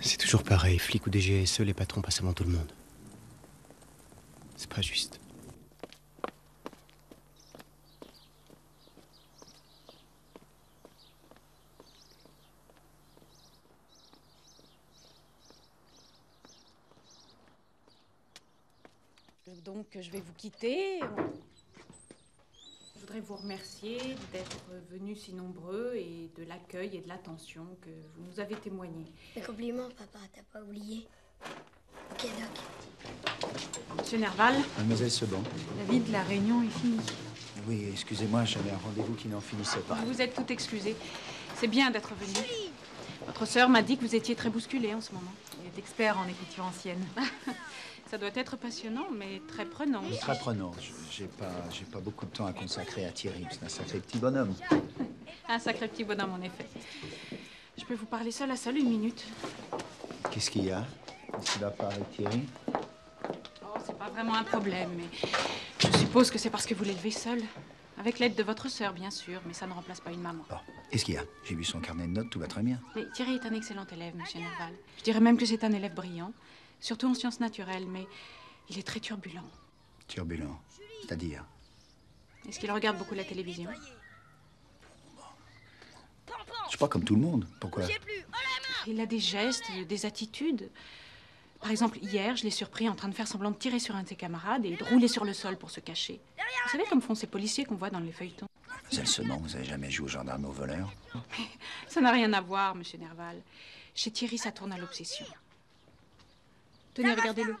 C'est toujours pareil, flics ou D G S E, les patrons passent avant tout le monde. C'est pas juste. Donc, je vais vous quitter. Je voudrais vous remercier d'être venus si nombreux et de l'accueil et de l'attention que vous nous avez témoigné. Un compliment, papa, t'as pas oublié. Ok, Doc. Monsieur Nerval. Mademoiselle Seban. David, la réunion est finie. Oui, excusez-moi, j'avais un rendez-vous qui n'en finissait pas. Vous êtes tout excusé. C'est bien d'être venu. Oui. Votre sœur m'a dit que vous étiez très bousculé en ce moment. Il est expert en écriture ancienne. Ça doit être passionnant, mais très prenant. Très prenant. J'ai pas, j'ai pas beaucoup de temps à consacrer à Thierry. C'est un sacré petit bonhomme. Un sacré petit bonhomme, en effet. Je peux vous parler seul à seul une minute. Qu'est-ce qu'il y a? Qu'est-ce qu'il va parler de Thierry? Oh, c'est pas vraiment un problème, mais je suppose que c'est parce que vous l'élevez seul. Avec l'aide de votre sœur, bien sûr, mais ça ne remplace pas une maman. Bon, qu'est-ce qu'il y a? J'ai lu son carnet de notes, tout va très bien. Mais Thierry est un excellent élève, monsieur Nerval. Je dirais même que c'est un élève brillant. Surtout en sciences naturelles, mais il est très turbulent. Turbulent, c'est-à-dire? Est-ce qu'il regarde beaucoup la télévision? suis pas comme tout le monde. Pourquoi? Il a des gestes, des attitudes. Par exemple, hier, je l'ai surpris en train de faire semblant de tirer sur un de ses camarades et de rouler sur le sol pour se cacher. Vous savez comme font ces policiers qu'on voit dans les feuilletons? Mademoiselle Seban, vous avez jamais joué aux gendarmes et aux voleurs? Mais ça n'a rien à voir, monsieur Nerval. Chez Thierry, ça tourne à l'obsession. Tenez, regardez-le.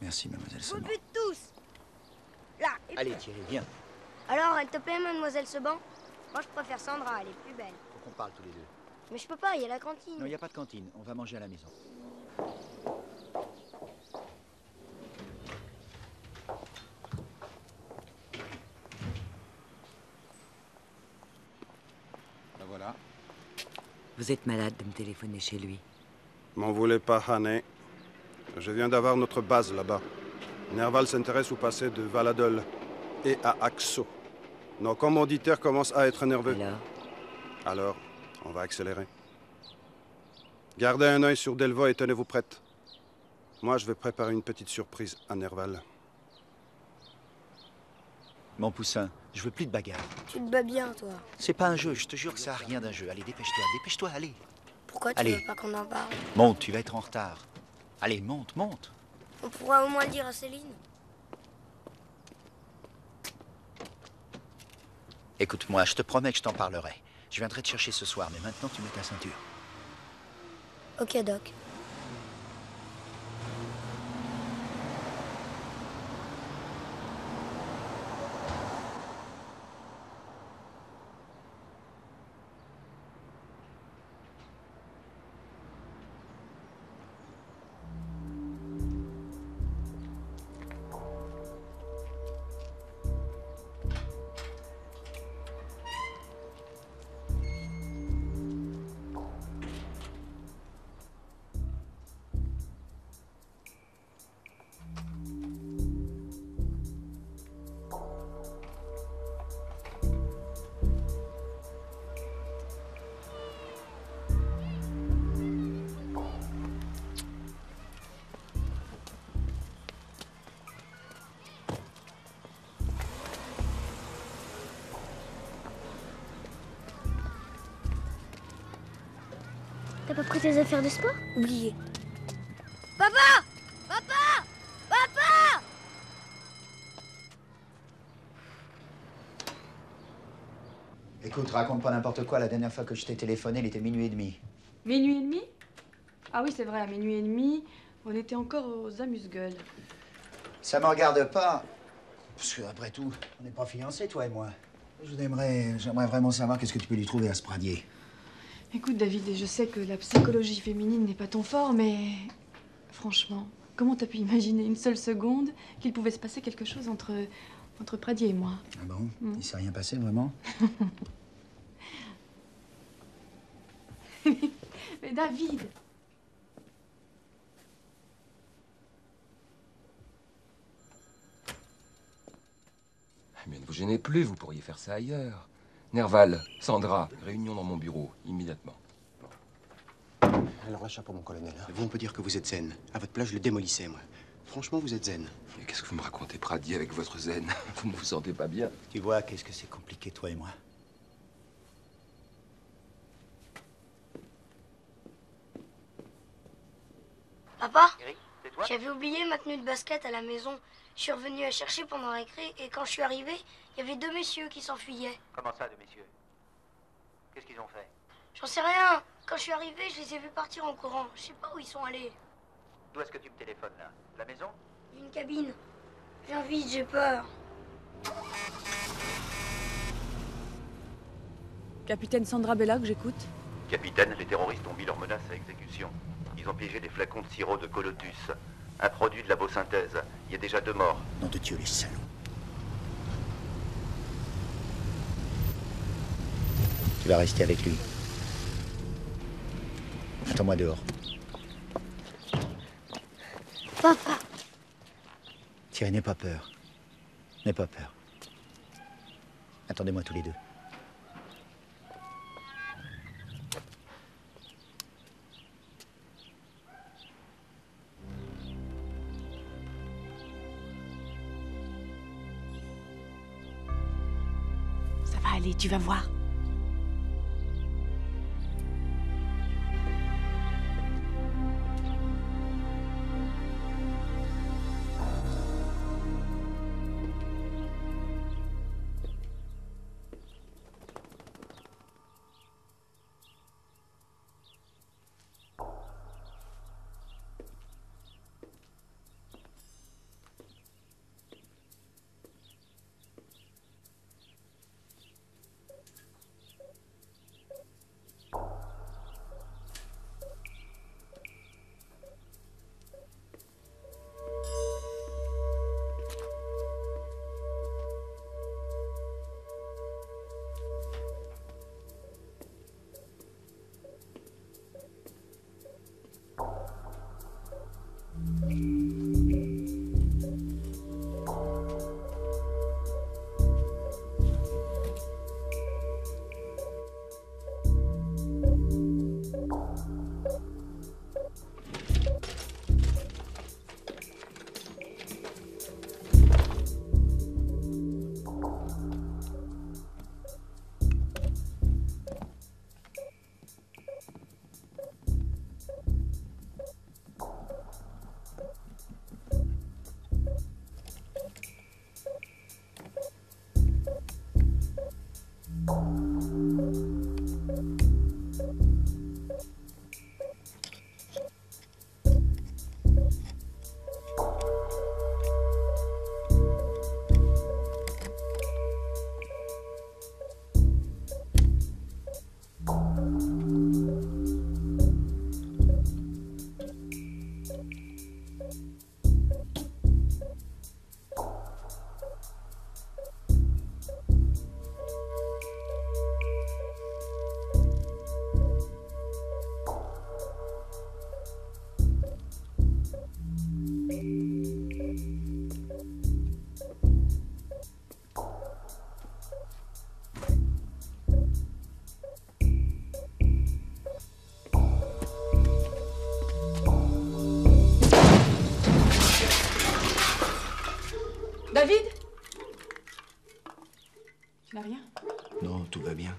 Merci, mademoiselle Seban. Vous butez tous. Là. Allez, Thierry, viens. Alors, elle te plaît, mademoiselle Seban? Moi, je préfère Sandra, elle est plus belle. Faut qu'on parle tous les deux. Mais je peux pas, il y a la cantine. Non, il n'y a pas de cantine, on va manger à la maison. La voilà. Vous êtes malade de me téléphoner chez lui. M'en voulez pas, Hanné. Je viens d'avoir notre base là-bas. Nerval s'intéresse au passé de Valadol et à A X O. Nos commanditaires commencent à être nerveux. Alors, Alors on va accélérer. Gardez un œil sur Delvaux et tenez-vous prête. Moi, je vais préparer une petite surprise à Nerval. Mon poussin, je veux plus de bagarre. Tu te bats bien, toi. C'est pas un jeu, je te jure que ça a rien d'un jeu. Allez, dépêche-toi, dépêche-toi, allez. Pourquoi tu allez. veux pas qu'on en parle? Monte, tu vas être en retard. Allez, monte, monte. On pourra au moins le dire à Céline. Écoute-moi, je te promets que je t'en parlerai. Je viendrai te chercher ce soir, mais maintenant, tu mets ta ceinture. Ok, Doc. T'as pas pris tes affaires de sport? Oublié. Papa! Papa! Papa! Écoute, raconte pas n'importe quoi. La dernière fois que je t'ai téléphoné, il était minuit et demi. Minuit et demi? Ah oui, c'est vrai, à minuit et demi, on était encore aux amuse-gueules. Ça me regarde pas. Parce que, après tout, on n'est pas fiancés, toi et moi. Je voudrais, j'aimerais vraiment savoir qu'est-ce que tu peux lui trouver à ce Pradier. Écoute, David, je sais que la psychologie féminine n'est pas ton fort, mais... Franchement, comment t'as pu imaginer une seule seconde qu'il pouvait se passer quelque chose entre... entre Pradier et moi? Ah bon? mmh. Il s'est rien passé, vraiment? Mais David! Mais ne vous gênez plus, vous pourriez faire ça ailleurs. Nerval, Sandra, réunion dans mon bureau, immédiatement. Alors un chapeau, mon colonel. Vous, on peut dire que vous êtes zen. À votre place, je le démolissais, moi. Franchement, vous êtes zen. Mais qu'est-ce que vous me racontez, Pradier, avec votre zen? Vous ne vous sentez pas bien. Tu vois, qu'est-ce que c'est compliqué, toi et moi. Papa, j'avais oublié ma tenue de basket à la maison. Je suis revenu à chercher pendant la récré et quand je suis arrivé, il y avait deux messieurs qui s'enfuyaient. Comment ça, deux messieurs? Qu'est-ce qu'ils ont fait? J'en sais rien. Quand je suis arrivé, je les ai vus partir en courant. Je sais pas où ils sont allés. D'où est-ce que tu me téléphones là? La maison? Une cabine. J'invite, j'ai peur. Capitaine Sandra Belloc, j'écoute. Capitaine, les terroristes ont mis leurs menaces à exécution. Ils ont piégé des flacons de sirop de Colotus. Un produit de Labo Synthèse. Il y a déjà deux morts. Nom de Dieu, les salauds. Tu vas rester avec lui. Attends-moi dehors. Papa! Thierry, n'aie pas peur. N'aie pas peur. Attendez-moi tous les deux. Tu vas voir. David? Tu n'as rien? Non, tout va bien.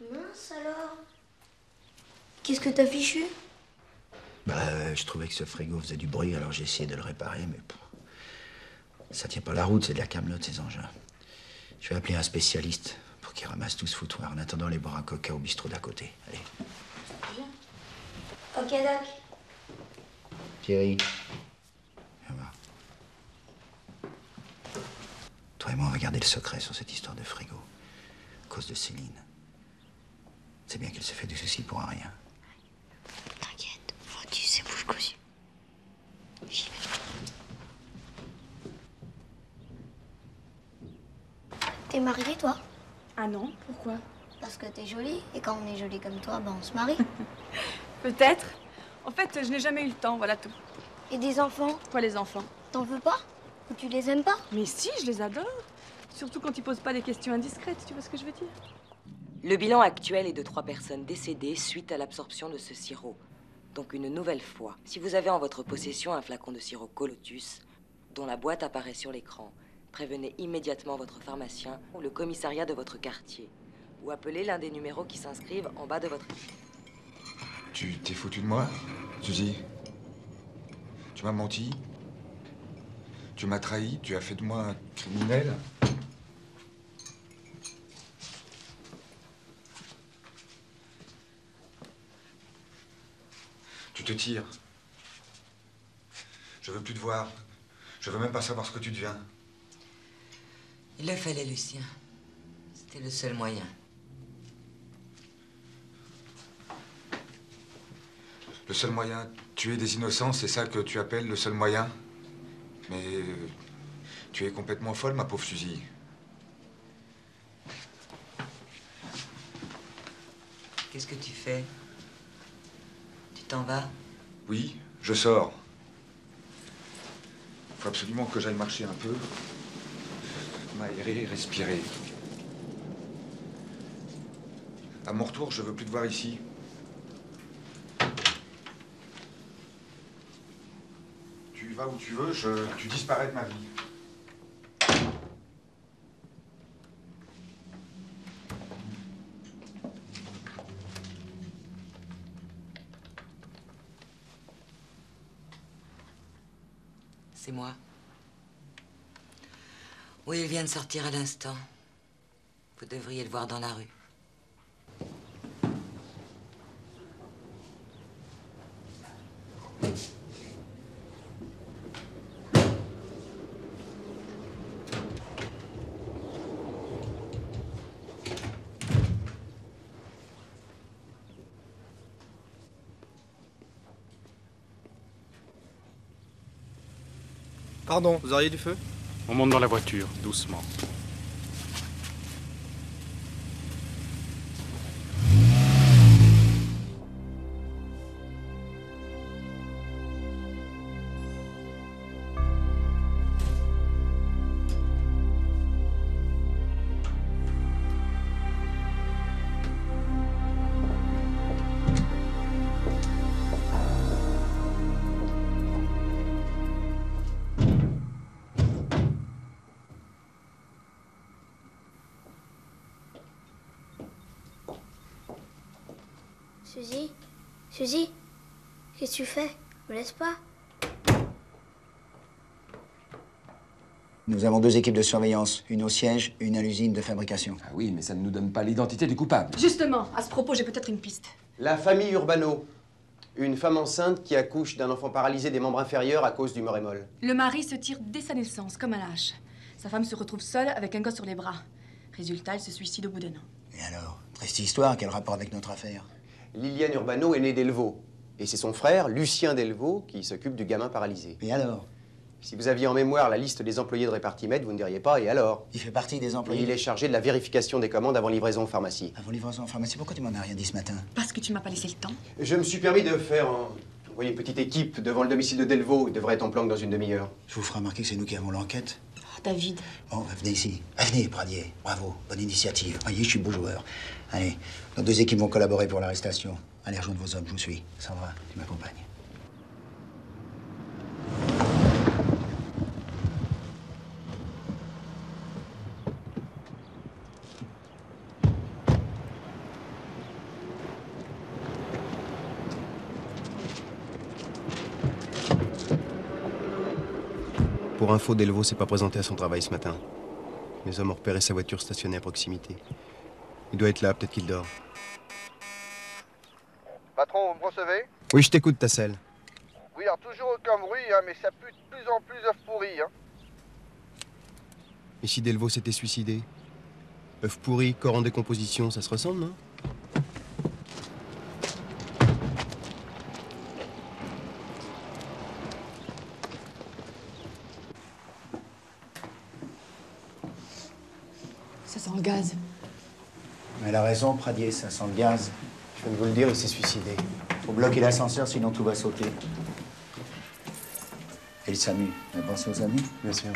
Mince alors. Qu'est-ce que t'as fichu? Bah, je trouvais que ce frigo faisait du bruit, alors j'ai essayé de le réparer, mais... ça tient pas la route, c'est de la camelote, ces engins. Je vais appeler un spécialiste pour qu'il ramasse tout ce foutoir, en attendant les boire un coca au bistrot d'à côté. Allez. Viens. Ok, Doc. Thierry. Vraiment, on va garder le secret sur cette histoire de frigo, à cause de Céline. C'est bien qu'elle se fait du souci pour un rien. T'inquiète, vendu, c'est bouche cousue. J'y vais. T'es mariée, toi? Ah non, pourquoi? Parce que t'es jolie, et quand on est jolie comme toi, ben on se marie. Peut-être. En fait, je n'ai jamais eu le temps, voilà tout. Et des enfants? Quoi, les enfants? T'en veux pas? Ou tu les aimes pas? Mais si, je les adore. Surtout quand ils posent pas des questions indiscrètes, tu vois ce que je veux dire? Le bilan actuel est de trois personnes décédées suite à l'absorption de ce sirop. Donc une nouvelle fois, si vous avez en votre possession un flacon de sirop Colotus, dont la boîte apparaît sur l'écran, prévenez immédiatement votre pharmacien ou le commissariat de votre quartier. Ou appelez l'un des numéros qui s'inscrivent en bas de votre... Tu t'es foutu de moi, Suzy? Tu m'as menti? Tu m'as trahi, tu as fait de moi un criminel. Tu te tires. Je veux plus te voir. Je veux même pas savoir ce que tu deviens. Il le fallait, Lucien. C'était le seul moyen. Le seul moyen, tuer des innocents, c'est ça que tu appelles le seul moyen? Mais euh, tu es complètement folle, ma pauvre Suzy. Qu'est-ce que tu fais? Tu t'en vas? Oui, je sors. Il faut absolument que j'aille marcher un peu, m'aérer, respirer. À mon retour, je veux plus te voir ici. Tu vas où tu veux, je, tu disparais de ma vie. C'est moi. Oui, il vient de sortir à l'instant. Vous devriez le voir dans la rue. Pardon, vous auriez du feu? On monte dans la voiture, doucement. Suzy, Suzy, qu'est-ce que tu fais? Me laisse pas. Nous avons deux équipes de surveillance, une au siège, une à l'usine de fabrication. Ah oui, mais ça ne nous donne pas l'identité du coupable. Justement, à ce propos, j'ai peut-être une piste. La famille Urbano, une femme enceinte qui accouche d'un enfant paralysé des membres inférieurs à cause du morémol. Le mari se tire dès sa naissance, comme un lâche. Sa femme se retrouve seule avec un gosse sur les bras. Résultat, elle se suicide au bout d'un an. Et alors? Triste histoire, quel rapport avec notre affaire? Liliane Urbano est née Delvaux. Et c'est son frère, Lucien Delvaux, qui s'occupe du gamin paralysé. Et alors? Si vous aviez en mémoire la liste des employés de Repartimed, vous ne diriez pas, et alors? Il fait partie des employés. Il est chargé de la vérification des commandes avant livraison en pharmacie. Avant livraison en pharmacie? Pourquoi tu m'en as rien dit ce matin? Parce que tu m'as pas laissé le temps. Je me suis permis de faire un... vous voyez, une petite équipe devant le domicile de Delvaux. Il devrait être en planque dans une demi-heure. Je vous ferai remarquer que c'est nous qui avons l'enquête. Oh, David. Bon, venez ici. Venez, Pradier. Bravo, bonne initiative. Voyez, je suis beau joueur. Allez, nos deux équipes vont collaborer pour l'arrestation. Allez, rejoindre vos hommes, je vous suis. Sandra, tu m'accompagnes. Pour info, Delvaux s'est pas présenté à son travail ce matin. Mes hommes ont repéré sa voiture stationnée à proximité. Il doit être là, peut-être qu'il dort. Patron, vous me recevez? Oui, je t'écoute, Tassel. Oui, alors toujours aucun bruit, hein, mais ça pue de plus en plus d'œufs pourris. Hein. Et si Delvaux s'était suicidé? Œufs pourris, corps en décomposition, ça se ressemble, non? Gaz. Mais elle a raison, Pradier, ça sent le gaz. Je viens de vous le dire, il s'est suicidé. Faut bloquer l'ascenseur, sinon tout va sauter. Et le SAMU, vous avez pensé aux amis? Bien sûr.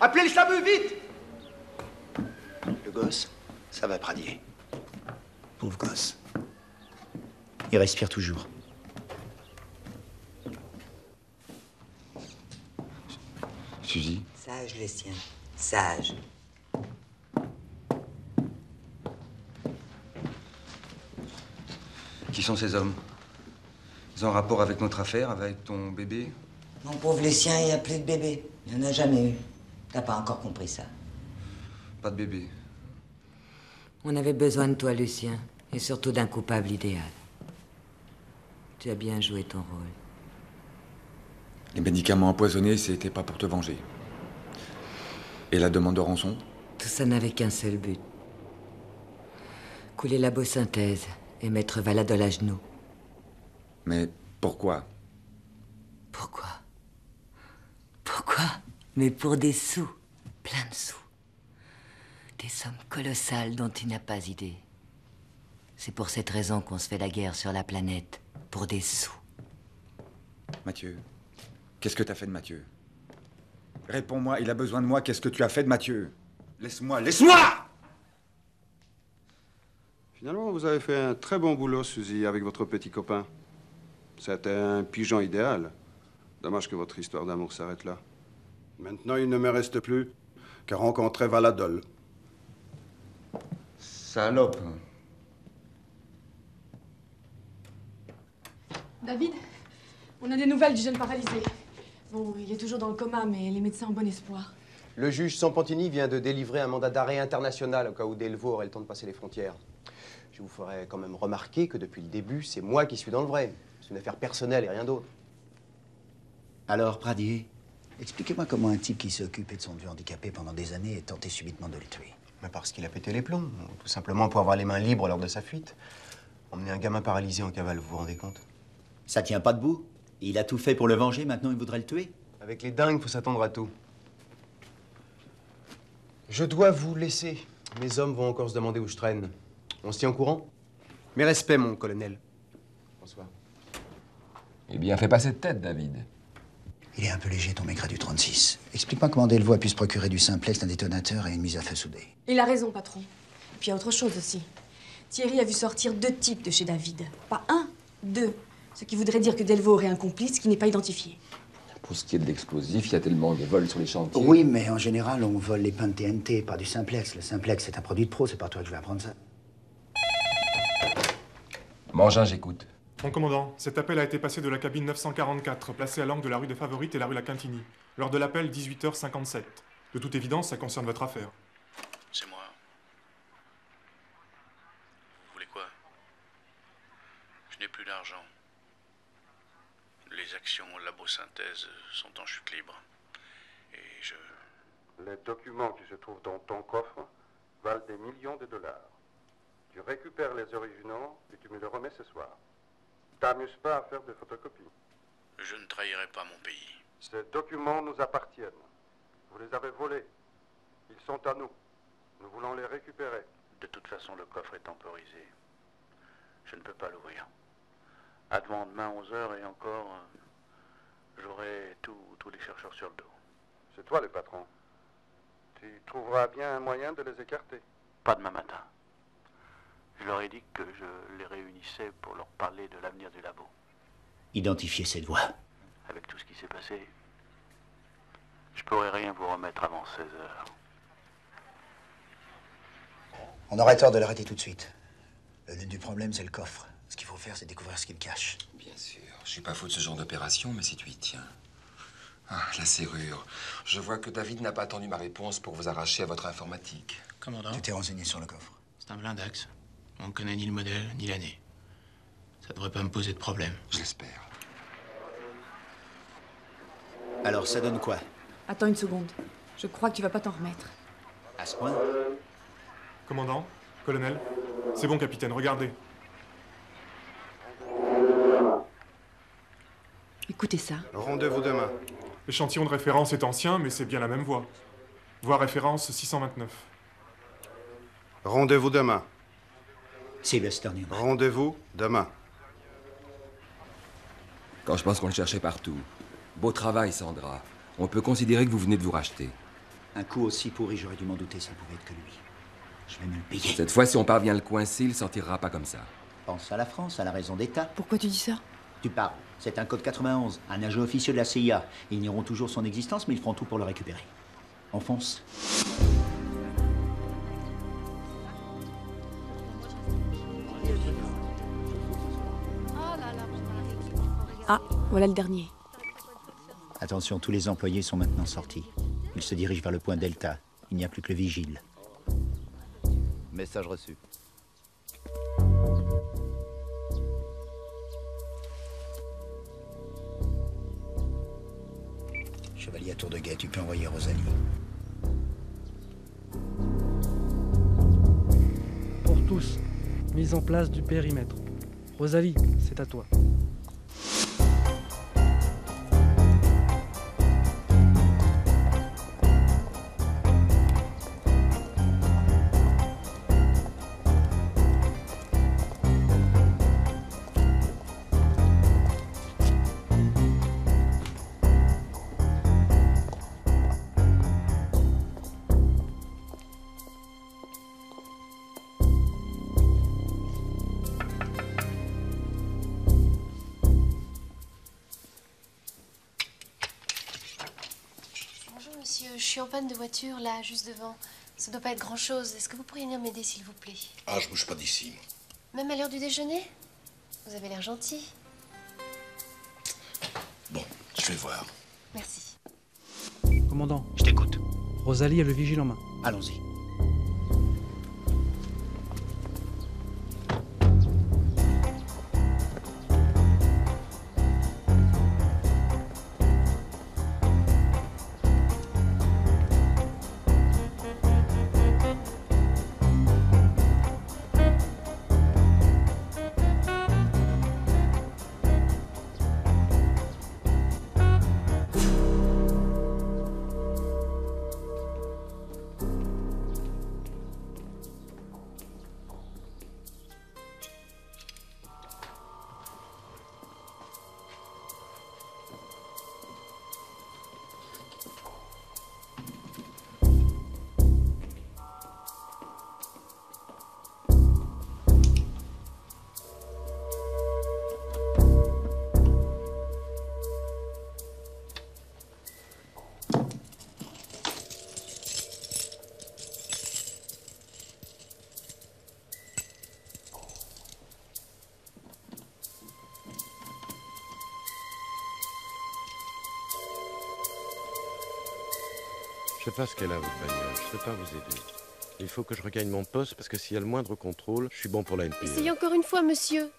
Appelez le SAMU, vite! Le gosse, ça va, Pradier. Pauvre gosse. Il respire toujours. Suzy? Sage, les siens. Sage. Qui sont ces hommes? Ils ont un rapport avec notre affaire, avec ton bébé? Mon pauvre, les siens, il n'y a plus de bébé. Il n'y en a jamais eu. T'as pas encore compris ça. Pas de bébé. On avait besoin de toi, Lucien, et surtout d'un coupable idéal. Tu as bien joué ton rôle. Les médicaments empoisonnés, c'était pas pour te venger. Et la demande de rançon? Tout ça n'avait qu'un seul but. Couler Labo Synthèse et mettre Valadol à genoux. Mais pourquoi? Pourquoi? Pourquoi? Mais pour des sous, plein de sous. Des sommes colossales dont il n'a pas idée. C'est pour cette raison qu'on se fait la guerre sur la planète, pour des sous. Mathieu, qu'est-ce que t'as fait de Mathieu? Réponds-moi, il a besoin de moi, qu'est-ce que tu as fait de Mathieu? Laisse-moi, laisse-moi! Finalement, vous avez fait un très bon boulot, Suzy, avec votre petit copain. C'était un pigeon idéal. Dommage que votre histoire d'amour s'arrête là. Maintenant, il ne me reste plus qu'à rencontrer Valadol. Salope. David, on a des nouvelles du jeune paralysé. Bon, il est toujours dans le coma, mais les médecins ont bon espoir. Le juge Sampantini vient de délivrer un mandat d'arrêt international au cas où Delvaux aurait le temps de passer les frontières. Je vous ferai quand même remarquer que depuis le début, c'est moi qui suis dans le vrai. C'est une affaire personnelle et rien d'autre. Alors, Pradier, expliquez-moi comment un type qui s'est occupé de son vieux handicapé pendant des années est tenté subitement de le tuer. Mais parce qu'il a pété les plombs, tout simplement pour avoir les mains libres lors de sa fuite. Emmener un gamin paralysé en cavale, vous vous rendez compte? Ça tient pas debout. Il a tout fait pour le venger, maintenant il voudrait le tuer. Avec les dingues, faut s'attendre à tout. Je dois vous laisser. Mes hommes vont encore se demander où je traîne. On se tient au courant? Mes respects, mon colonel. Bonsoir. Eh bien, fais pas cette tête, David. Il est un peu léger, ton maigret du trente-six. Explique-moi comment Delvaux a pu se procurer du simplex, un détonateur et une mise à feu soudée. Il a raison, patron. Et puis il y a autre chose aussi. Thierry a vu sortir deux types de chez David. Pas un, deux. Ce qui voudrait dire que Delvaux aurait un complice qui n'est pas identifié. Pour ce qui est de l'explosif, il y a tellement de vols sur les chantiers. Oui, mais en général, on vole les pains de T N T, pas du simplex. Le simplex, c'est un produit de pro, c'est par toi que je vais apprendre ça. Mangin, j'écoute. Mon commandant, cet appel a été passé de la cabine neuf cent quarante-quatre, placée à l'angle de la rue des Favorites et la rue Lacantigny. Lors de l'appel, dix-huit heures cinquante-sept. De toute évidence, ça concerne votre affaire. C'est moi. Vous voulez quoi? Je n'ai plus d'argent. Les actions Labo Synthèse sont en chute libre. Et je... Les documents qui se trouvent dans ton coffre valent des millions de dollars. Tu récupères les originaux et tu me les remets ce soir. T'amuses pas à faire de photocopies. Je ne trahirai pas mon pays. Ces documents nous appartiennent. Vous les avez volés. Ils sont à nous. Nous voulons les récupérer. De toute façon, le coffre est temporisé. Je ne peux pas l'ouvrir. À demain onze heures et encore, j'aurai tous les chercheurs sur le dos. C'est toi le patron. Tu trouveras bien un moyen de les écarter. Pas demain matin. Je leur ai dit que je les réunissais pour leur parler de l'avenir du labo. Identifiez cette voix. Avec tout ce qui s'est passé, je pourrais rien vous remettre avant seize heures. On aurait tort de l'arrêter tout de suite. Le nœud du problème, c'est le coffre. Ce qu'il faut faire, c'est découvrir ce qu'il cache. Bien sûr. Je suis pas fou de ce genre d'opération, mais si tu y tiens. Ah, la serrure. Je vois que David n'a pas attendu ma réponse pour vous arracher à votre informatique. Commandant. Tu t'es renseigné sur le coffre. C'est un blindax. On ne connaît ni le modèle, ni l'année. Ça devrait pas me poser de problème. Je l'espère. Alors, ça donne quoi? Attends une seconde. Je crois que tu vas pas t'en remettre. À ce point? Commandant, colonel, c'est bon, capitaine, regardez. Écoutez ça. Rendez-vous demain. L'échantillon de référence est ancien, mais c'est bien la même voie. Voie référence six cent vingt-neuf. Rendez-vous demain. Sylvester Newman. Rendez-vous demain. Quand je pense qu'on le cherchait partout. Beau travail, Sandra. On peut considérer que vous venez de vous racheter. Un coup aussi pourri, j'aurais dû m'en douter, ça pouvait être que lui. Je vais me le payer. Cette fois, si on parvient à le coincer, il s'en tirera pas comme ça. Pense à la France, à la raison d'État. Pourquoi tu dis ça? Tu parles. C'est un code quatre-vingt-onze, un agent officieux de la C I A. Ils nieront toujours son existence, mais ils feront tout pour le récupérer. On fonce. Ah, voilà le dernier. Attention, tous les employés sont maintenant sortis. Ils se dirigent vers le point Delta. Il n'y a plus que le vigile. Message reçu. Chevalier à tour de guet, tu peux envoyer Rosalie. Pour tous, mise en place du périmètre. Rosalie, c'est à toi. Je suis en panne de voiture, là, juste devant. Ça doit pas être grand-chose. Est-ce que vous pourriez venir m'aider, s'il vous plaît? Ah, je bouge pas d'ici. Même à l'heure du déjeuner? Vous avez l'air gentil. Bon, je vais voir. Merci. Commandant. Je t'écoute. Rosalie a le vigile en main. Allons-y. Je sais pas ce qu'elle a, votre bagnole. Je peux pas vous aider. Il faut que je regagne mon poste parce que s'il y a le moindre contrôle, je suis bon pour la N P A. Essayez encore une fois, monsieur.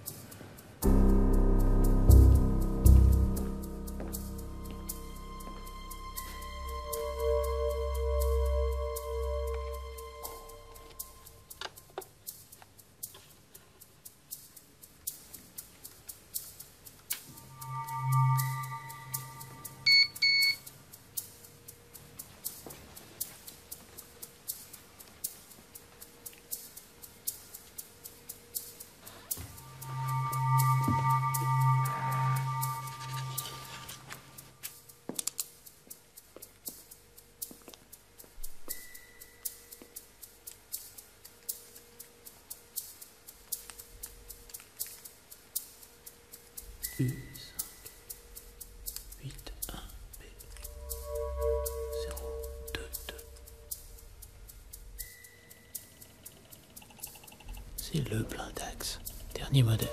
C'est le plein d'axe. Dernier modèle.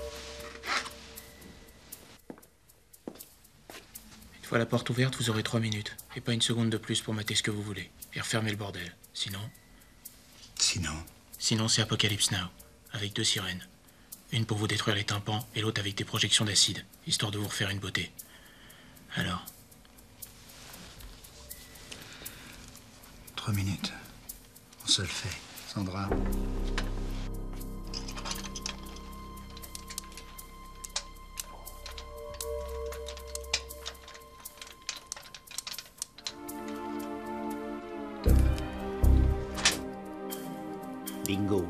Une fois la porte ouverte, vous aurez trois minutes. Et pas une seconde de plus pour mater ce que vous voulez. Et refermer le bordel. Sinon... Sinon Sinon, c'est Apocalypse Now. Avec deux sirènes. Une pour vous détruire les tympans, et l'autre avec des projections d'acide. Histoire de vous refaire une beauté. Alors... Trois minutes. On se le fait. Sandra... Bingo.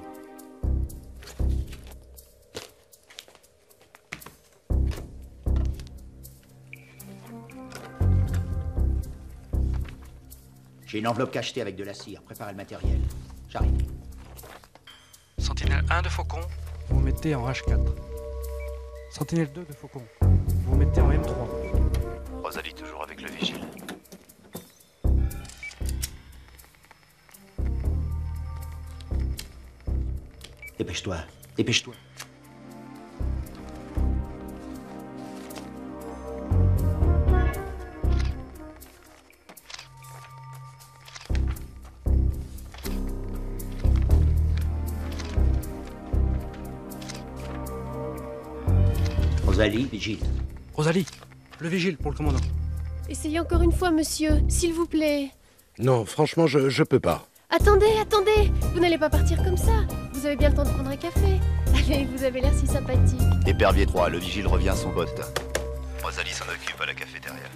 J'ai une enveloppe cachetée avec de la cire. Préparez le matériel. J'arrive. Sentinelle un de Faucon. Vous mettez en H quatre. Sentinelle deux de Faucon. Vous mettez en M trois. Rosalie toujours avec le vigile. Dépêche-toi, dépêche-toi. Rosalie, vigile. Rosalie, le vigile pour le commandant. Essayez encore une fois, monsieur, s'il vous plaît. Non, franchement, je, je peux pas. Attendez, attendez, vous n'allez pas partir comme ça. Vous avez bien le temps de prendre un café. Allez, vous avez l'air si sympathique. Épervier trois, le vigile revient à son poste. Rosalie s'en occupe à la cafétéria.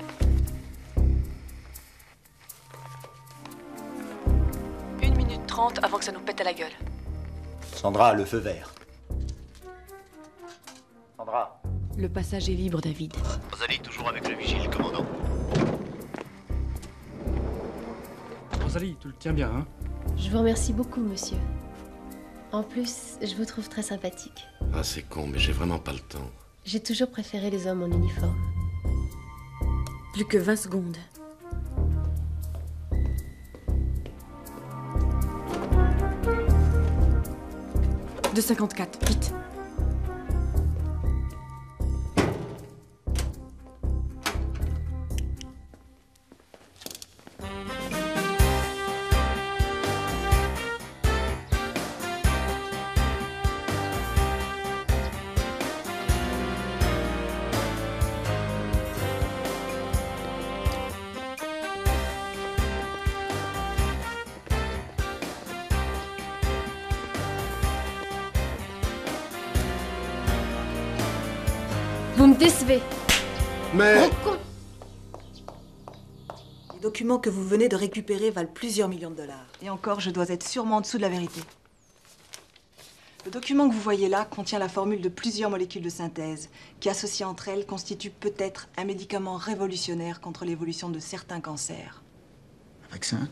Une minute trente avant que ça nous pète à la gueule. Sandra, le feu vert. Sandra. Le passage est libre, David. Rosalie, toujours avec le vigile, commandant. Rosalie, tu le tiens bien, hein? Je vous remercie beaucoup, monsieur. En plus, je vous trouve très sympathique. Ah, c'est con, mais j'ai vraiment pas le temps. J'ai toujours préféré les hommes en uniforme. Plus que vingt secondes. deux cinquante-quatre, vite. Vous me décevez. Mais... Les documents que vous venez de récupérer valent plusieurs millions de dollars. Et encore, je dois être sûrement en dessous de la vérité. Le document que vous voyez là contient la formule de plusieurs molécules de synthèse qui, associées entre elles, constituent peut-être un médicament révolutionnaire contre l'évolution de certains cancers. Un vaccin?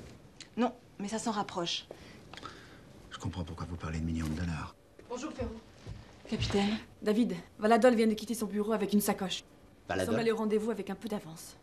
Non, mais ça s'en rapproche. Je comprends pourquoi vous parlez de millions de dollars. Bonjour, Ferro. Capitaine, David, Valadol vient de quitter son bureau avec une sacoche. Valadol. Ils sont allés au rendez-vous avec un peu d'avance.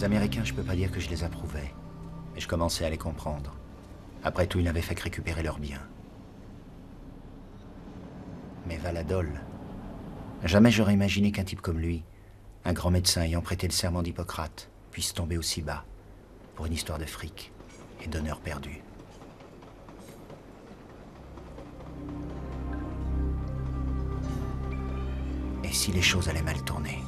Les Américains, je peux pas dire que je les approuvais, mais je commençais à les comprendre. Après tout, ils n'avaient fait que récupérer leurs biens. Mais Valadol... Jamais j'aurais imaginé qu'un type comme lui, un grand médecin ayant prêté le serment d'Hippocrate, puisse tomber aussi bas pour une histoire de fric et d'honneur perdu. Et si les choses allaient mal tourner ?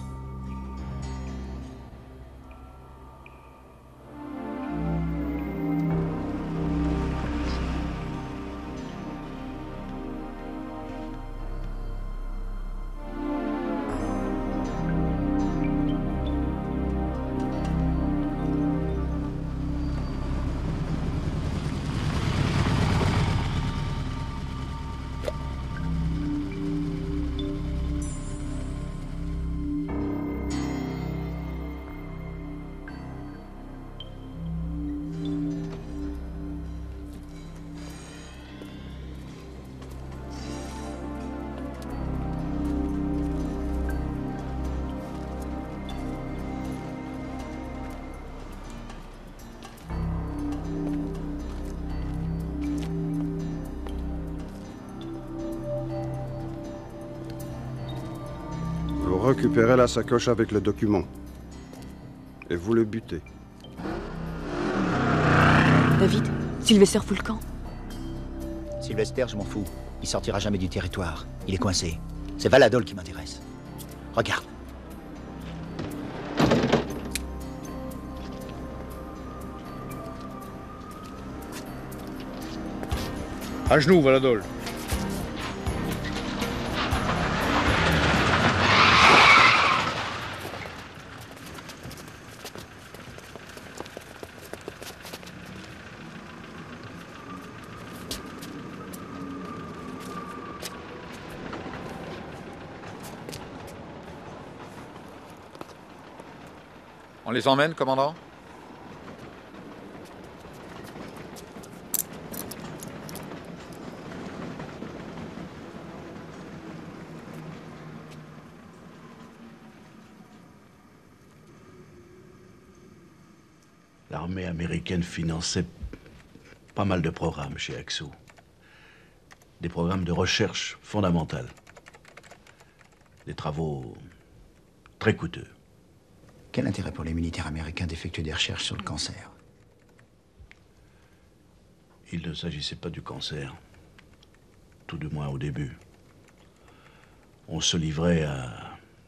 Récupérez la sacoche avec le document. Et vous le butez. David, Sylvester fout le camp. Sylvester, je m'en fous. Il sortira jamais du territoire. Il est coincé. C'est Valadol qui m'intéresse. Regarde. À genoux, Valadol. On les emmène, commandant? L'armée américaine finançait pas mal de programmes chez A X O. Des programmes de recherche fondamentale. Des travaux très coûteux. Quel intérêt pour les militaires américains d'effectuer des recherches sur le cancer? Il ne s'agissait pas du cancer, tout du moins au début. On se livrait à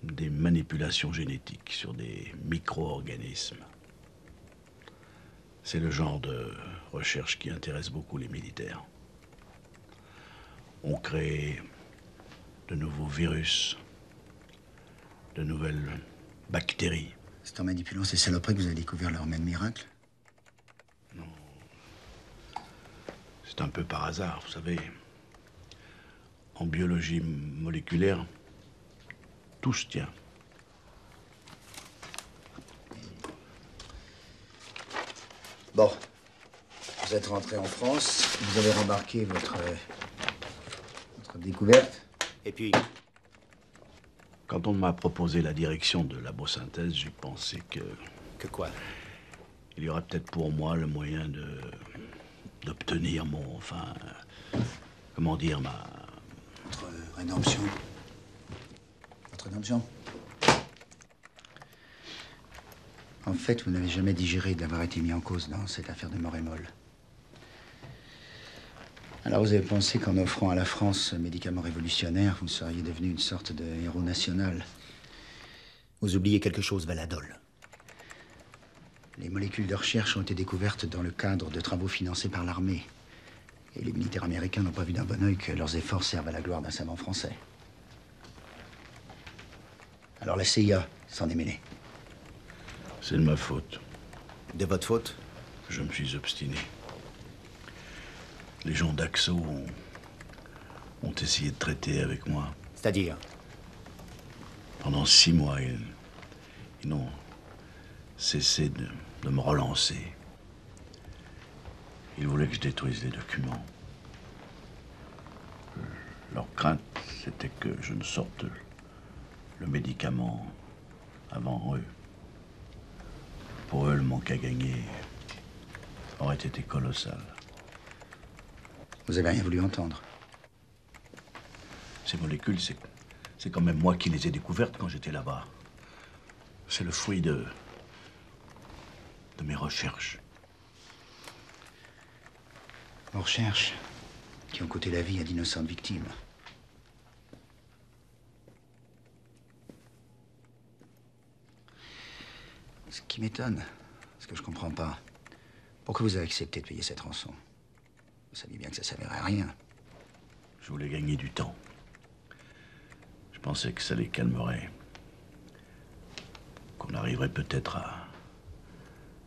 des manipulations génétiques sur des micro-organismes. C'est le genre de recherche qui intéresse beaucoup les militaires. On crée de nouveaux virus, de nouvelles bactéries. C'est en manipulant ces saloperies que vous avez découvert leur même miracle? Non. C'est un peu par hasard, vous savez. En biologie moléculaire, tout se tient. Bon. Vous êtes rentré en France, vous avez rembarqué votre... votre découverte. Et puis... Quand on m'a proposé la direction de Labo Synthèse, j'ai pensé que... Que quoi? Il y aurait peut-être pour moi le moyen de... d'obtenir mon... enfin... Comment dire, ma... Votre rédemption. Votre rédemption. En fait, vous n'avez jamais digéré d'avoir été mis en cause dans cette affaire de Morémol. Alors vous avez pensé qu'en offrant à la France ce médicament révolutionnaire, vous seriez devenu une sorte de héros national. Vous oubliez quelque chose, Valadol. Les molécules de recherche ont été découvertes dans le cadre de travaux financés par l'armée. Et les militaires américains n'ont pas vu d'un bon oeil que leurs efforts servent à la gloire d'un savant français. Alors la C I A s'en est mêlée. C'est de ma faute. De votre faute? Je me suis obstiné. Les gens d'A X O ont, ont essayé de traiter avec moi. C'est-à-dire? Pendant six mois, ils, ils n'ont cessé de, de me relancer. Ils voulaient que je détruise les documents. Leur crainte, c'était que je ne sorte le médicament avant eux. Pour eux, le manque à gagner aurait été colossal. Vous avez rien voulu entendre. Ces molécules, c'est c'est quand même moi qui les ai découvertes quand j'étais là-bas. C'est le fruit de de mes recherches. Vos recherches qui ont coûté la vie à d'innocentes victimes. Ce qui m'étonne, ce que je comprends pas, pourquoi vous avez accepté de payer cette rançon? Vous saviez bien que ça servirait à rien. Je voulais gagner du temps. Je pensais que ça les calmerait. Qu'on arriverait peut-être à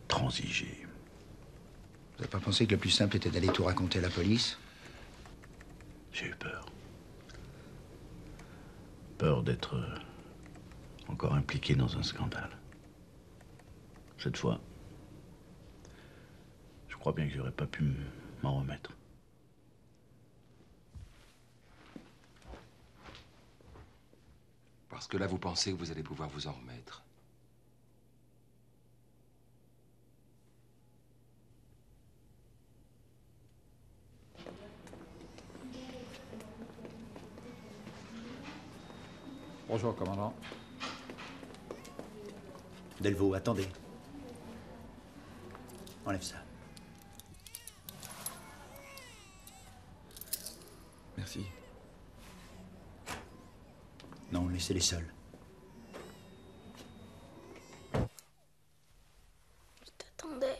transiger. Vous n'avez pas pensé que le plus simple était d'aller tout raconter à la police? J'ai eu peur. Peur d'être encore impliqué dans un scandale. Cette fois, je crois bien que j'aurais pas pu m'en remettre. Parce que là, vous pensez que vous allez pouvoir vous en remettre. Bonjour, commandant. Delvaux, attendez. Enlève ça. Merci. Non, laissez-les seuls. Je t'attendais.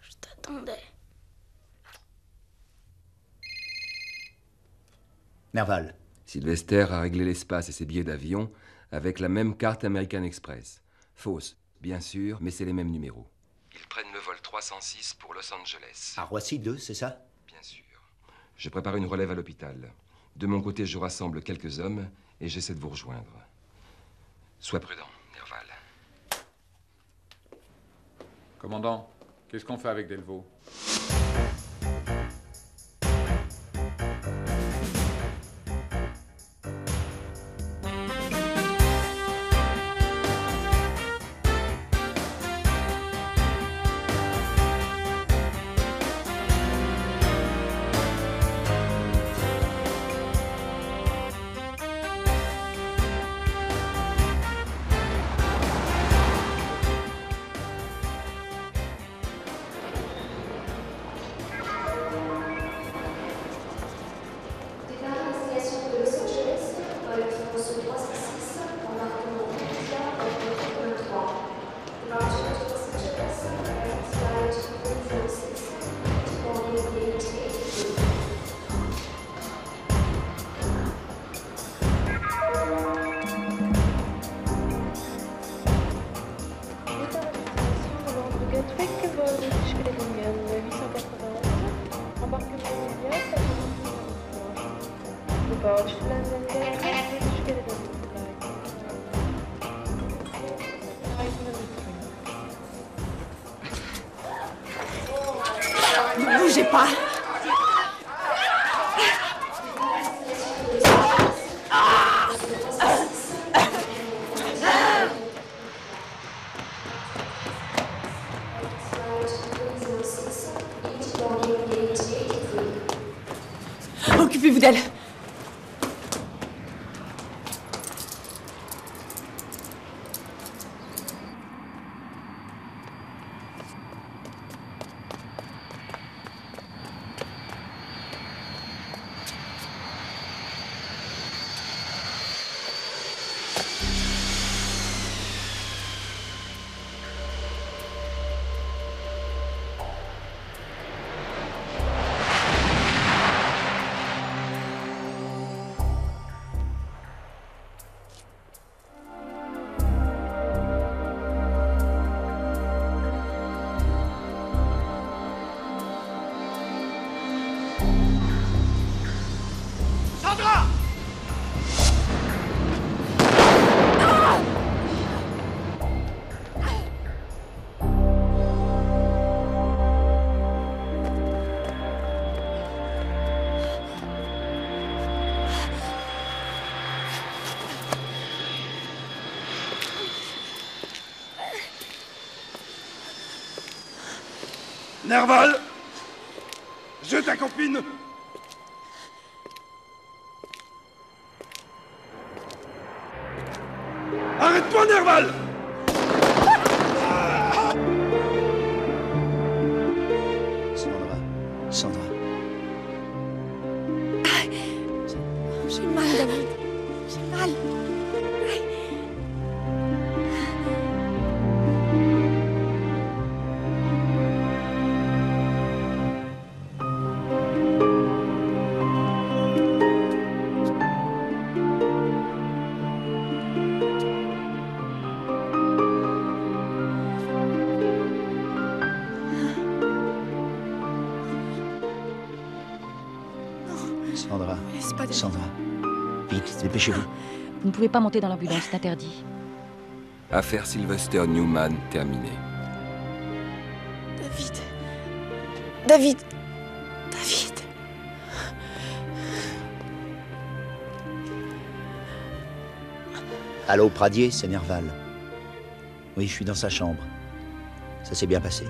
Je t'attendais. Nerval. Sylvester a réglé l'espace et ses billets d'avion avec la même carte American Express. Fausse, bien sûr, mais c'est les mêmes numéros. Ils prennent le vol trois cent six pour Los Angeles. À Roissy deux, c'est ça? Bien sûr. Je prépare une relève à l'hôpital. De mon côté, je rassemble quelques hommes et j'essaie de vous rejoindre. Sois prudent, Nerval. Commandant, qu'est-ce qu'on fait avec Delvaux? Occupez-vous d'elle. Nerval, je t'accompagne. Arrête-toi, Nerval. Ah, Sandra, Sandra. J'ai mal, David. J'ai mal. Sandra, vite, dépêchez-vous. Vous ne pouvez pas monter dans l'ambulance, c'est interdit. Affaire Sylvester Newman terminée. David. David. David. Allô, Pradier, c'est Nerval. Oui, je suis dans sa chambre. Ça s'est bien passé.